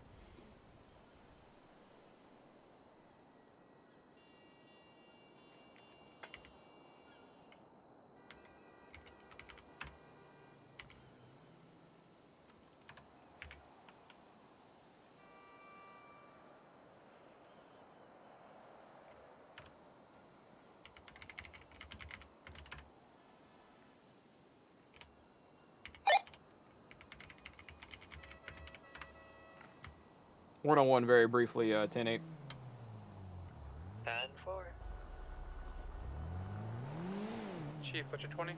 One on one, very briefly. 10-8. 10-4. Chief, what's your 20?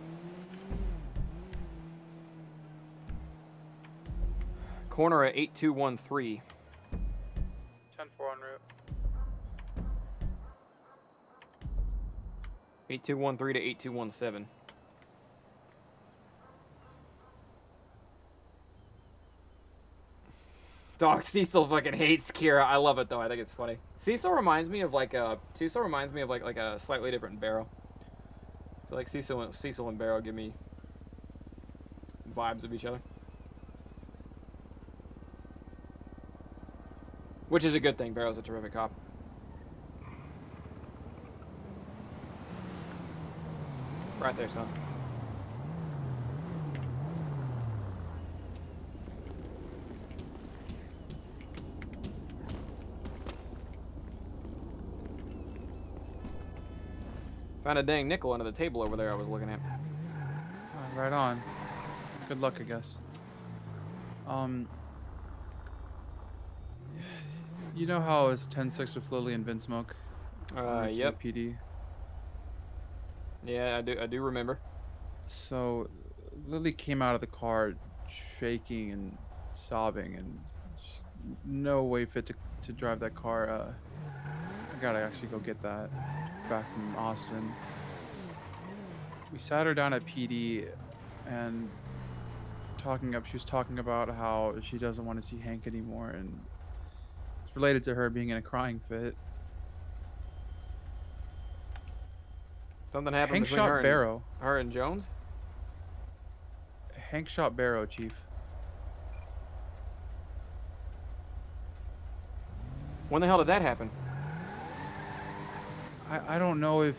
Corner at 8213. 10-4 en route. 8213 to 8217. Dog, Cecil fucking hates Kira. I love it though. I think it's funny. Cecil reminds me of like a Cecil reminds me of like a slightly different Barrow. I feel like Cecil and Barrow give me vibes of each other, which is a good thing. Barrow's a terrific cop. Right there, son. Found a dang nickel under the table over there I was looking at. Right on. Good luck, I guess. You know how it's 10-6 with Lily and Vinsmoke? Yep. PD. Yeah, I do remember. So, Lily came out of the car shaking and sobbing and no way fit to drive that car. I gotta actually go get that. Back from Austin. We sat her down at PD and she was talking about how she doesn't want to see Hank anymore, and it's related to her being in a crying fit. Something happened between her and Jones? Hank shot Barrow, Chief. When the hell did that happen? I don't know if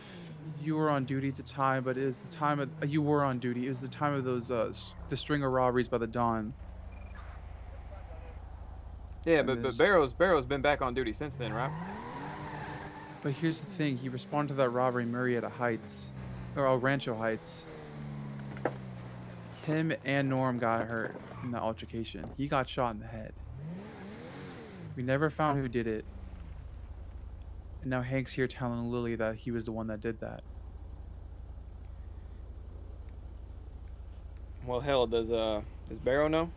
you were on duty at the time, but it was the time of you were on duty. It was the time of those the string of robberies by the Don. Yeah, but Barrow's been back on duty since then, right? But here's the thing: he responded to that robbery in Murrieta Heights, or Rancho Heights. Him and Norm got hurt in the altercation. He got shot in the head. We never found who did it. And now Hank's here telling Lily that he was the one that did that. Well, hell, does Barrow know?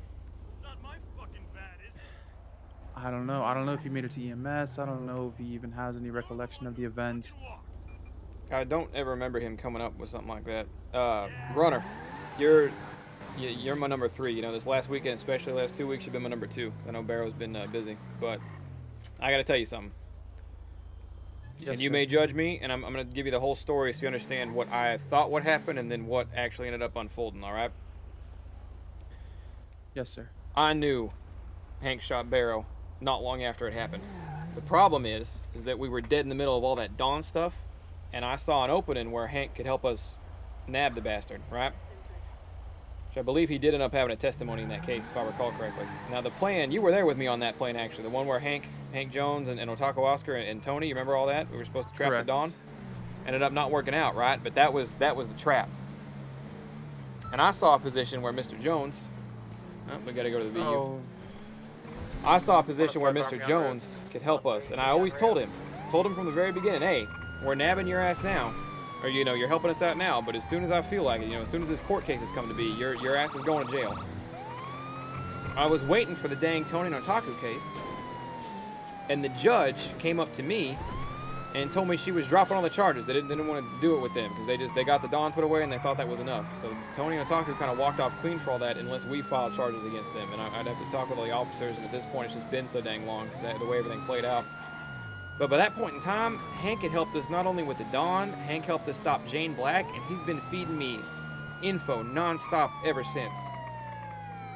It's not my fucking bad, is it? I don't know. I don't know if he made it to EMS. I don't know if he even has any recollection of the event. I don't ever remember him coming up with something like that. Runner, you're my number 3. You know, this last weekend, especially the last 2 weeks, you've been my number 2. I know Barrow's been busy, but I gotta tell you something. Yes, and you may judge me, and I'm going to give you the whole story so you understand what I thought what happened and then what actually ended up unfolding, all right? Yes, sir. I knew Hank shot Barrow not long after it happened. The problem is that we were dead in the middle of all that Dawn stuff, and I saw an opening where Hank could help us nab the bastard, right? Which I believe he did end up having a testimony in that case, if I recall correctly. Now, the plan, you were there with me on that plan, actually, the one where Hank Jones and Otako Oscar and Tony, you remember all that? We were supposed to trap the Dawn. Ended up not working out, right? But that was the trap. And I saw a position where Mr. Jones... Oh, we gotta go to the VU. Oh. I saw a position where Mr. Jones could help us. And I always told him from the very beginning, hey, we're nabbing your ass now. Or, you know, you're helping us out now, but as soon as I feel like it, you know, as soon as this court case has come to be, your ass is going to jail. I was waiting for the dang Tony and Otaku case. And the judge came up to me and told me she was dropping all the charges. They didn't want to do it with them because they got the Dawn put away and they thought that was enough. So Tony and Otaku kind of walked off clean for all that unless we filed charges against them. And I'd have to talk with all the officers. And at this point, it's just been so dang long because the way everything played out. But by that point in time, Hank had helped us not only with the Dawn, Hank helped us stop Jane Black, and he's been feeding me info non-stop ever since.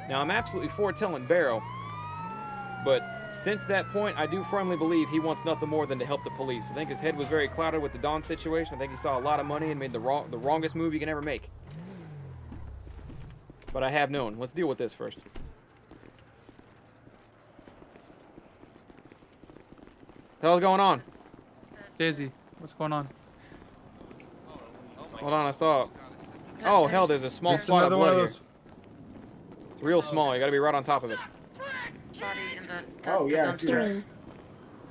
Now, I'm absolutely foretelling Barrow, but since that point, I do firmly believe he wants nothing more than to help the police. I think his head was very clouded with the Dawn situation. I think he saw a lot of money and made the wrongest move you can ever make. But I have known. Let's deal with this first. What the hell's going on? Daisy, what's going on? Hold on, I saw... Oh, hell, there's a small spot of blood here. It's real small. You gotta be right on top of it. Body in the dumpster.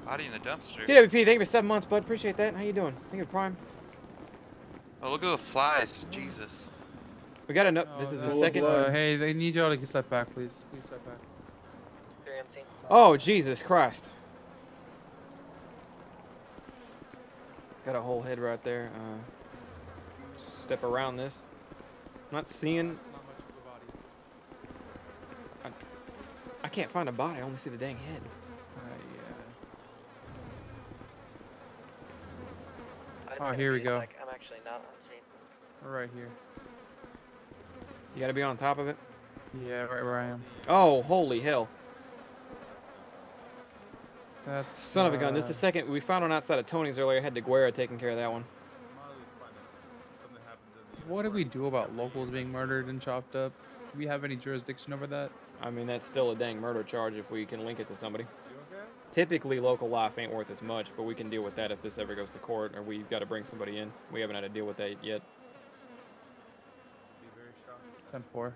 Body in the dumpster. TWP, thank you for 7 months, bud. Appreciate that. How you doing? Thank you, Prime. Oh, look at the flies. Jesus. We got enough. Oh, this is the second. Hey, they need y'all to step back, please. Please step back. Oh, Jesus Christ. Got a whole head right there. Step around this. Not seeing. I can't find a body. I only see the dang head. Oh, here we go. I'm actually not on scene. We're right here. You gotta be on top of it? Yeah, right where I am. Oh, holy hell. That's, son of a gun. This is the second. We found one outside of Tony's earlier. I had DeGuerra taking care of that one. What did we do about locals being murdered and chopped up? Do we have any jurisdiction over that? I mean, that's still a dang murder charge if we can link it to somebody. You okay? Typically, local life ain't worth as much, but we can deal with that if this ever goes to court, or we've got to bring somebody in. We haven't had to deal with that yet. 10-4.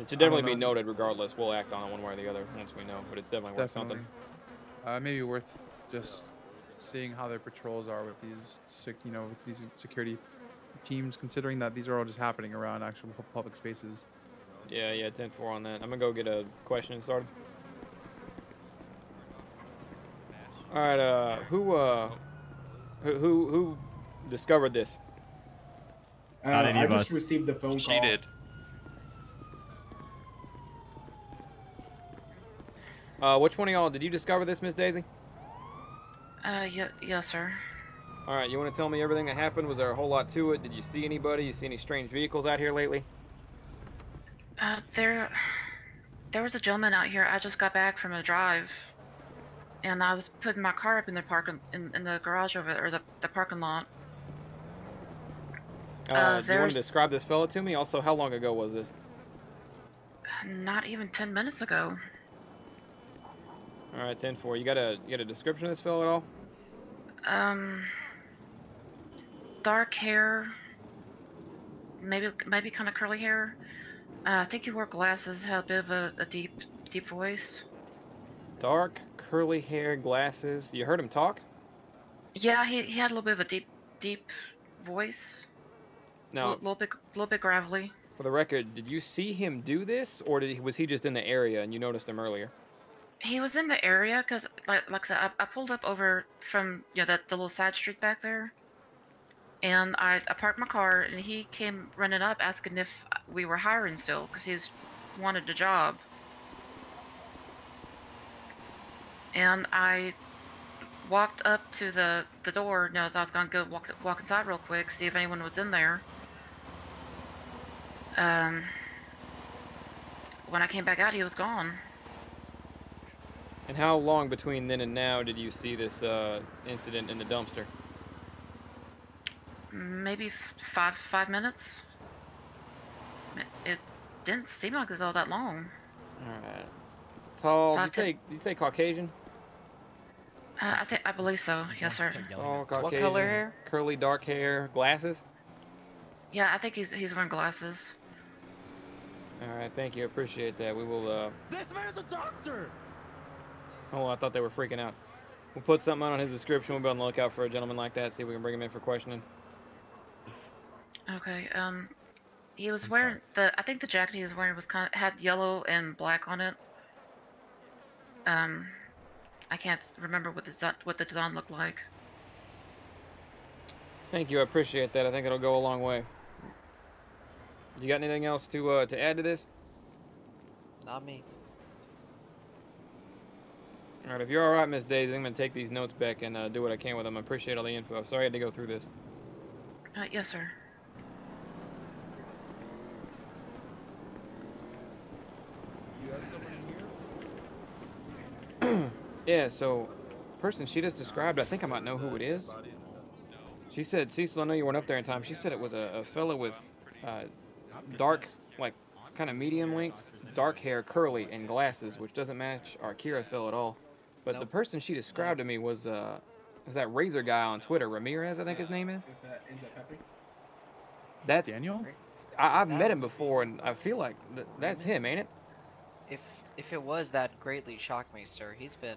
It should definitely be noted regardless. We'll act on it one way or the other once we know, but it's definitely worth something. Maybe worth just seeing how their patrols are with these, you know, with these security teams, considering that these are all just happening around actual public spaces. Yeah, yeah, 10-4 on that. I'm gonna go get a question started. All right, who discovered this? I just received the phone call. She did. Which one of y'all did you discover this, Miss Daisy? Yes, sir. All right, you want to tell me everything that happened? Was there a whole lot to it? Did you see anybody? You see any strange vehicles out here lately? There was a gentleman out here. I just got back from a drive, and I was putting my car up in the parking in the garage over there, or the parking lot. Do you want to describe this fella to me? Also, how long ago was this? Not even 10 minutes ago. All right, 10-4. You got a description of this fella at all? Dark hair, maybe kind of curly hair. I think he wore glasses. Had a bit of a deep voice. Dark, curly hair, glasses. You heard him talk? Yeah, he had a little bit of a deep voice. No, a little bit gravelly. For the record, did you see him do this, or was he just in the area and you noticed him earlier? He was in the area because, like I said, I pulled up over from, you know, the little side street back there, and I parked my car, and he came running up asking if we were hiring still because he wanted a job. And I walked up to the door. You know, I was gonna go walk inside real quick, see if anyone was in there. When I came back out, he was gone. And how long between then and now did you see this incident in the dumpster? Maybe five minutes. It didn't seem like it was all that long. All right. Tall. Did you say Caucasian? I believe so. Yes, sir. Tall, Caucasian. What color hair? Curly, dark hair, glasses. Yeah, I think he's wearing glasses. All right. Thank you. Appreciate that. We will. This man is a doctor. Oh, I thought they were freaking out. We'll put something out on his description. We'll be on the lookout for a gentleman like that. See if we can bring him in for questioning. Okay. He was wearing I think the jacket he was wearing was had yellow and black on it. I can't remember what the design looked like. Thank you. I appreciate that. I think it'll go a long way. You got anything else to add to this? Not me. All right, if you're all right, Miss Daisy, I'm going to take these notes back and do what I can with them. I appreciate all the info. Sorry I had to go through this. Yes, sir. You have someone here? Yeah, so person she just described, I think I might know who it is. She said, Cecil, I know you weren't up there in time. She said it was a fella with dark, like, kind of medium length, dark hair, curly, and glasses, which doesn't match our Kira fella at all. But the person she described to me was that Razor guy on Twitter, Ramirez, I think his name is. That's Daniel? I've met him before, and I feel like that's him, ain't it? If it was, that greatly shocked me, sir. He's been...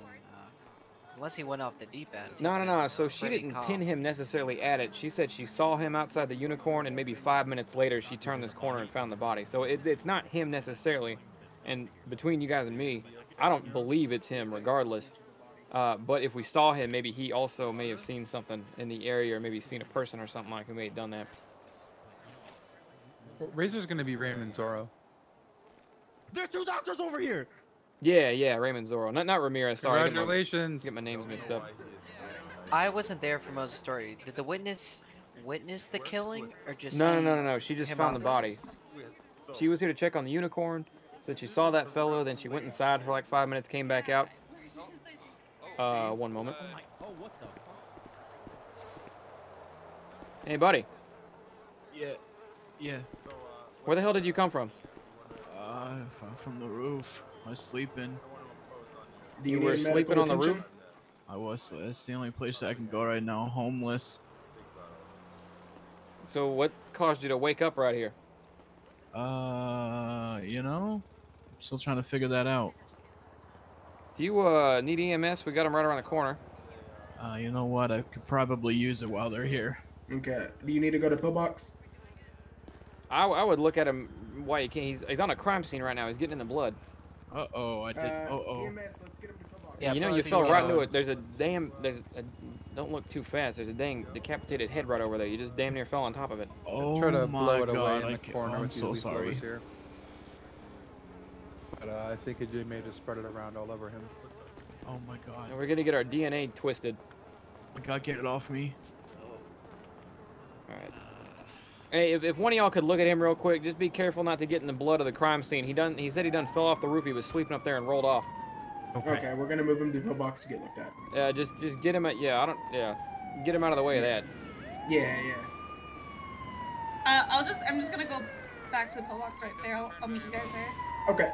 unless he went off the deep end. No. So she didn't pin him necessarily at it. She said she saw him outside the Unicorn, and maybe 5 minutes later she turned this corner and found the body. So it's not him necessarily. And between you guys and me, I don't believe it's him regardless. But if we saw him, maybe he also may have seen something in the area, or maybe seen a person or something like who may have done that. Well, Razor's going to be Raymond Zorro. There's two doctors over here! Yeah, Raymond Zorro. Not Ramirez, sorry. Congratulations. Get my names mixed up. I wasn't there for most of the story. Did the witness the killing, or just... No. She just found the body. She was here to check on the Unicorn. Said she saw that fellow, then she went inside for like 5 minutes, came back out. One moment. Hey, buddy. Yeah. Where the hell did you come from? From the roof. I was sleeping. You were sleeping on the roof? I was. That's the only place I can go right now. Homeless. So what caused you to wake up right here? You know, I'm still trying to figure that out. Do you need EMS? We got them right around the corner. You know what? I could probably use it while they're here. Okay. Do you need to go to Pillbox? I would look at him while you can. He's on a crime scene right now. He's getting in the blood. Uh-oh, I did. Uh-oh. EMS, let's get him to Pillbox. Yeah, you know, you fell right into it. Don't look too fast. There's a dang decapitated head right over there. You just damn near fell on top of it. Oh, try to blow it away in the corner. I'm so sorry. But I think it may have just spread it around all over him. Oh, my God. And we're going to get our DNA twisted. Oh, my God, get it off me. All right. Hey, if one of y'all could look at him real quick, just be careful not to get in the blood of the crime scene. He said he done fell off the roof. He was sleeping up there and rolled off. Okay, we're gonna move him to the box to get looked at. Yeah, just get him. Get him out of the way of that. Yeah. I'm just gonna go back to the pillbox right there. I'll meet you guys there. Okay.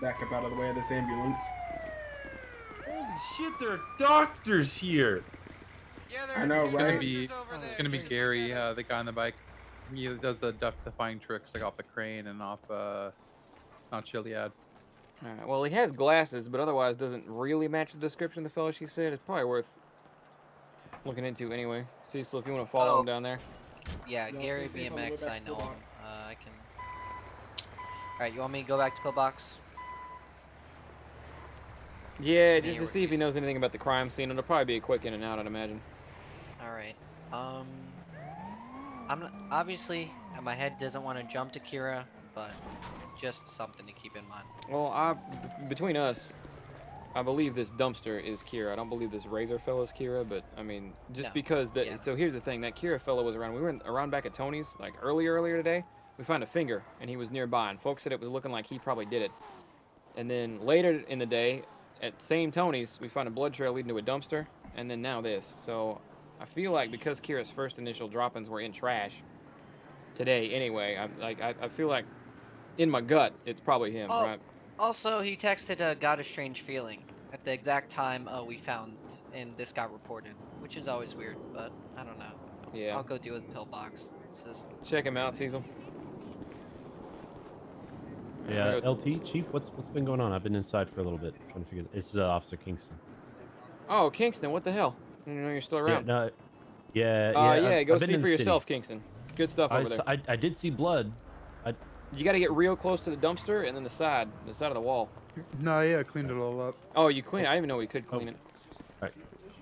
Back up out of the way of this ambulance. Holy shit, there are doctors here! Yeah, there are. I know, right? It's gonna be Gary, the guy on the bike. He does the death-defying tricks, like off the crane and off, not Chiliad. Alright, well, he has glasses, but otherwise doesn't really match the description the fellow she said. It's probably worth looking into anyway. Cecil, if you want to follow him down there. Yeah, Gary BMX, I know him. I can... Alright, you want me to go back to Pillbox? Yeah, just to see if he knows anything about the crime scene. It'll probably be a quick in and out, I'd imagine. All right. I'm not, obviously my head doesn't want to jump to Kira, but just something to keep in mind. Well, between us, I believe this dumpster is Kira. I don't believe this Razor fella's Kira, but I mean, so here's the thing: that Kira fella was around. We were around back at Tony's like earlier today. We found a finger, and he was nearby, and folks said it was looking like he probably did it. And then later in the day, at same Tony's, we found a blood trail leading to a dumpster, and then now this. So I feel like because Kira's first initial droppings were in trash today anyway, I feel like in my gut it's probably him, right? Also, he texted "Got a strange feeling" at the exact time we found, and this got reported, which is always weird, but I don't know. Yeah. I'll go deal with Pillbox. Check him out, Cecil. Yeah, LT, Chief, what's been going on? I've been inside for a little bit. Trying to figure it's Officer Kingston. Oh, Kingston, what the hell? You know you're still around. Go see for yourself, Kingston. Good stuff over there. I did see blood. You got to get real close to the dumpster and then the side of the wall. No, yeah, I cleaned it all up. Oh, you cleaned it? I didn't even know we could clean it. All right.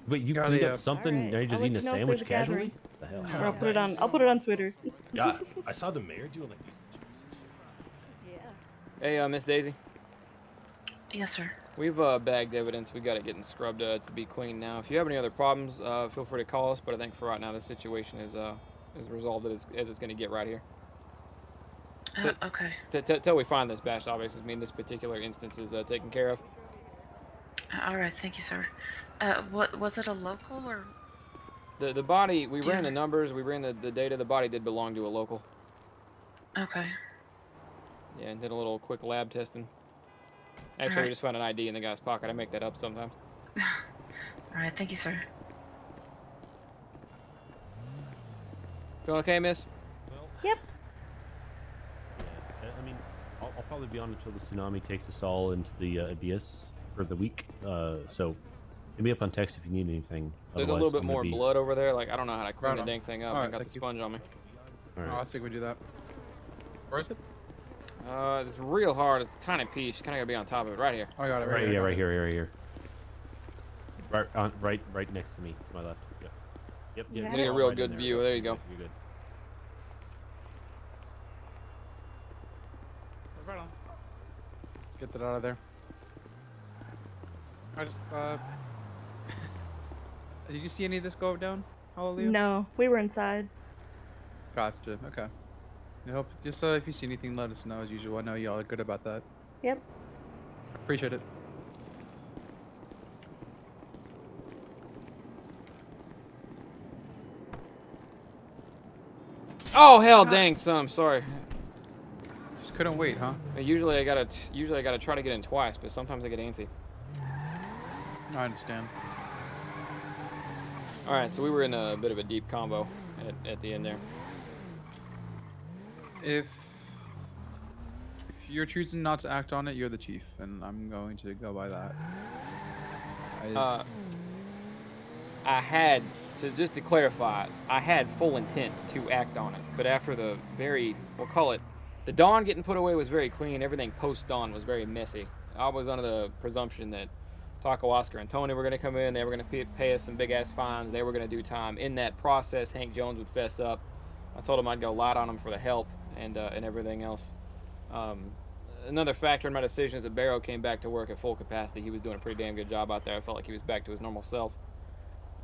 Wait, you cleaned up something? Right. Are you just eating a sandwich casually? What the hell? Oh, I'll put it on. I'll put it on Twitter. God, I saw the mayor doing like these jokes and shit. Yeah. Hey, Miss Daisy. Yes, sir. We've bagged evidence. We got it getting scrubbed to be clean now. If you have any other problems, feel free to call us. But I think for right now, the situation is resolved as it's going to get right here. Okay. Till we find this bash, obviously. I mean, this particular instance is taken care of. All right, thank you, sir. What was it, a local or? The body. We ran the numbers. We ran the data. The body did belong to a local. Okay. Yeah, and did a little quick lab testing. Actually, we just found an ID in the guy's pocket. I make that up sometimes. All right, thank you, sir. Feeling okay, miss? Well, yep. Yeah, I mean, I'll probably be on until the tsunami takes us all into the abyss for the week. So hit me up on text if you need anything. There's a little bit more blood over there. Like, I don't know how to clean the dang thing up. Right, I got the sponge on me. All right. Oh, I think we do that. Where is it? It's real hard. It's a tiny piece. Kind of gotta be on top of it, right here. I got it right here. Yeah, right here. Right next to me, to my left. Yep. Yep. Yeah, you need a real good view. There you go. You're good. Right on. Get that out of there. I just did you see any of this go down? Hallelujah. No, we were inside. Gotcha. Okay. I hope, just if you see anything, let us know as usual. I know y'all are good about that. Yep. Appreciate it. Oh hell, dang! I'm sorry. Just couldn't wait, huh? Usually I gotta, try to get in twice, but sometimes I get antsy. I understand. All right, so we were in a bit of a deep combo at the end there. If you're choosing not to act on it, you're the chief, and I'm going to go by that. I had to, just to clarify, I had full intent to act on it, but after the very, we'll call it, the dawn getting put away was very clean. Everything post-dawn was very messy. I was under the presumption that Taco, Oscar, and Tony were going to come in. They were going to pay us some big-ass fines. They were going to do time. In that process, Hank Jones would fess up. I told him I'd go light on him for the help and everything else. Another factor in my decision is that Barrow came back to work at full capacity. He was doing a pretty damn good job out there. I felt like he was back to his normal self.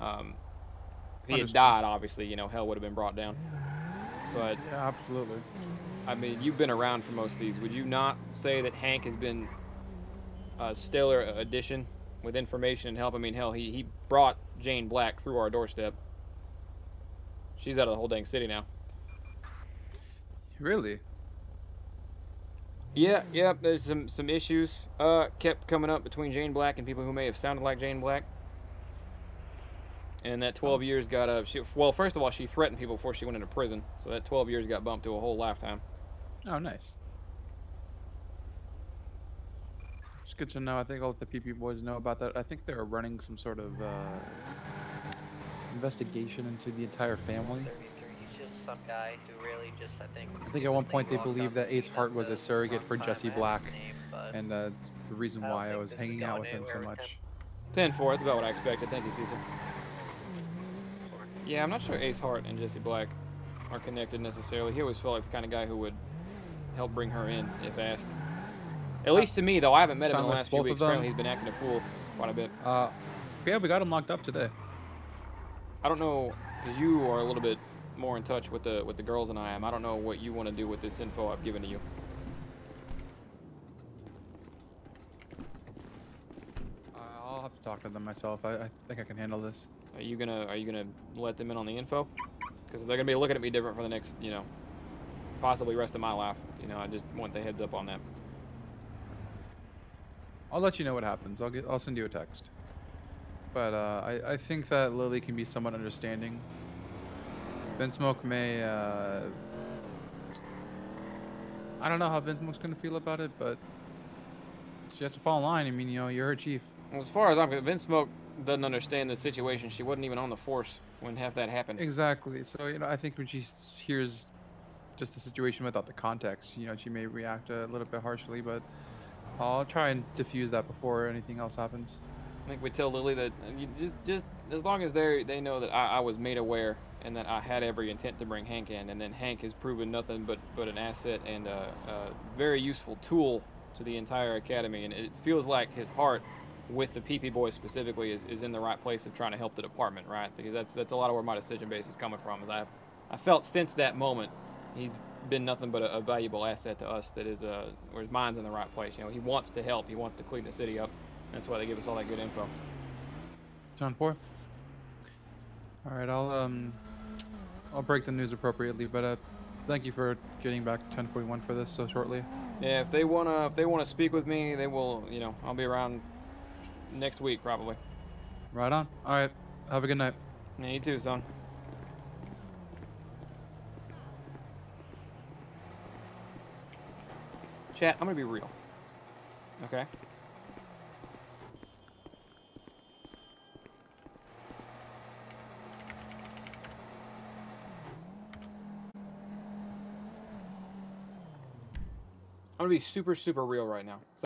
If he had died, obviously, you know, hell would have been brought down. But yeah, absolutely. I mean, you've been around for most of these. Would you not say that Hank has been a stellar addition with information and help? I mean, hell, he brought Jane Black through our doorstep. She's out of the whole dang city now. Really? Yeah, there's some issues kept coming up between Jane Black and people who may have sounded like Jane Black. And that 12 years got up. Well, first of all, she threatened people before she went into prison. So that 12 years got bumped to a whole lifetime. Oh, nice. It's good to know. I think I'll let the PP boys know about that. I think they're running some sort of investigation into the entire family. Some guy who really just, I think at one point they believed that Ace Hart was a surrogate for Jesse Black, and the reason why I was hanging out with him so much. 10-4, that's about what I expected. Thank you, Cecil. Yeah, I'm not sure Ace Hart and Jesse Black are connected necessarily. He always felt like the kind of guy who would help bring her in if asked. At least to me, though. I haven't met him in the last few weeks. Apparently, he's been acting a fool quite a bit. Yeah, we got him locked up today. I don't know, because you are a little bit more in touch with the girls than I am. I don't know what you want to do with this info I've given to you. I'll have to talk to them myself. I think I can handle this. Are you gonna let them in on the info? Because if they're gonna be looking at me different for the next, you know, possibly rest of my life, you know, I just want the heads up on that. I'll let you know what happens. I'll send you a text. But I think that Lily can be somewhat understanding. Vinsmoke may, I don't know how Vinsmoke's going to feel about it, but she has to fall in line. I mean, you know, you're her chief. Well, as far as I'm concerned, Vinsmoke doesn't understand the situation. She wasn't even on the force when half that happened. Exactly. So, you know, I think when she hears just the situation without the context, you know, she may react a little bit harshly, but I'll try and diffuse that before anything else happens. I think we tell Lily that you just as long as they know that I was made aware and that I had every intent to bring Hank in, and then Hank has proven nothing but an asset and a very useful tool to the entire academy, and it feels like his heart with the PP boys specifically is in the right place of trying to help the department, right? Because that's a lot of where my decision base is coming from. Is I felt since that moment he's been nothing but a valuable asset to us. That is where his mind's in the right place. You know, he wants to help. He wants to clean the city up. That's why they give us all that good info. John 4. All right, I'll break the news appropriately, but thank you for getting back 1041 for this so shortly. Yeah, if they wanna speak with me, they will. You know, I'll be around next week probably. Right on. All right. Have a good night. Yeah, you too, son. Chat, I'm gonna be real. Okay. I'm gonna be super, super real right now.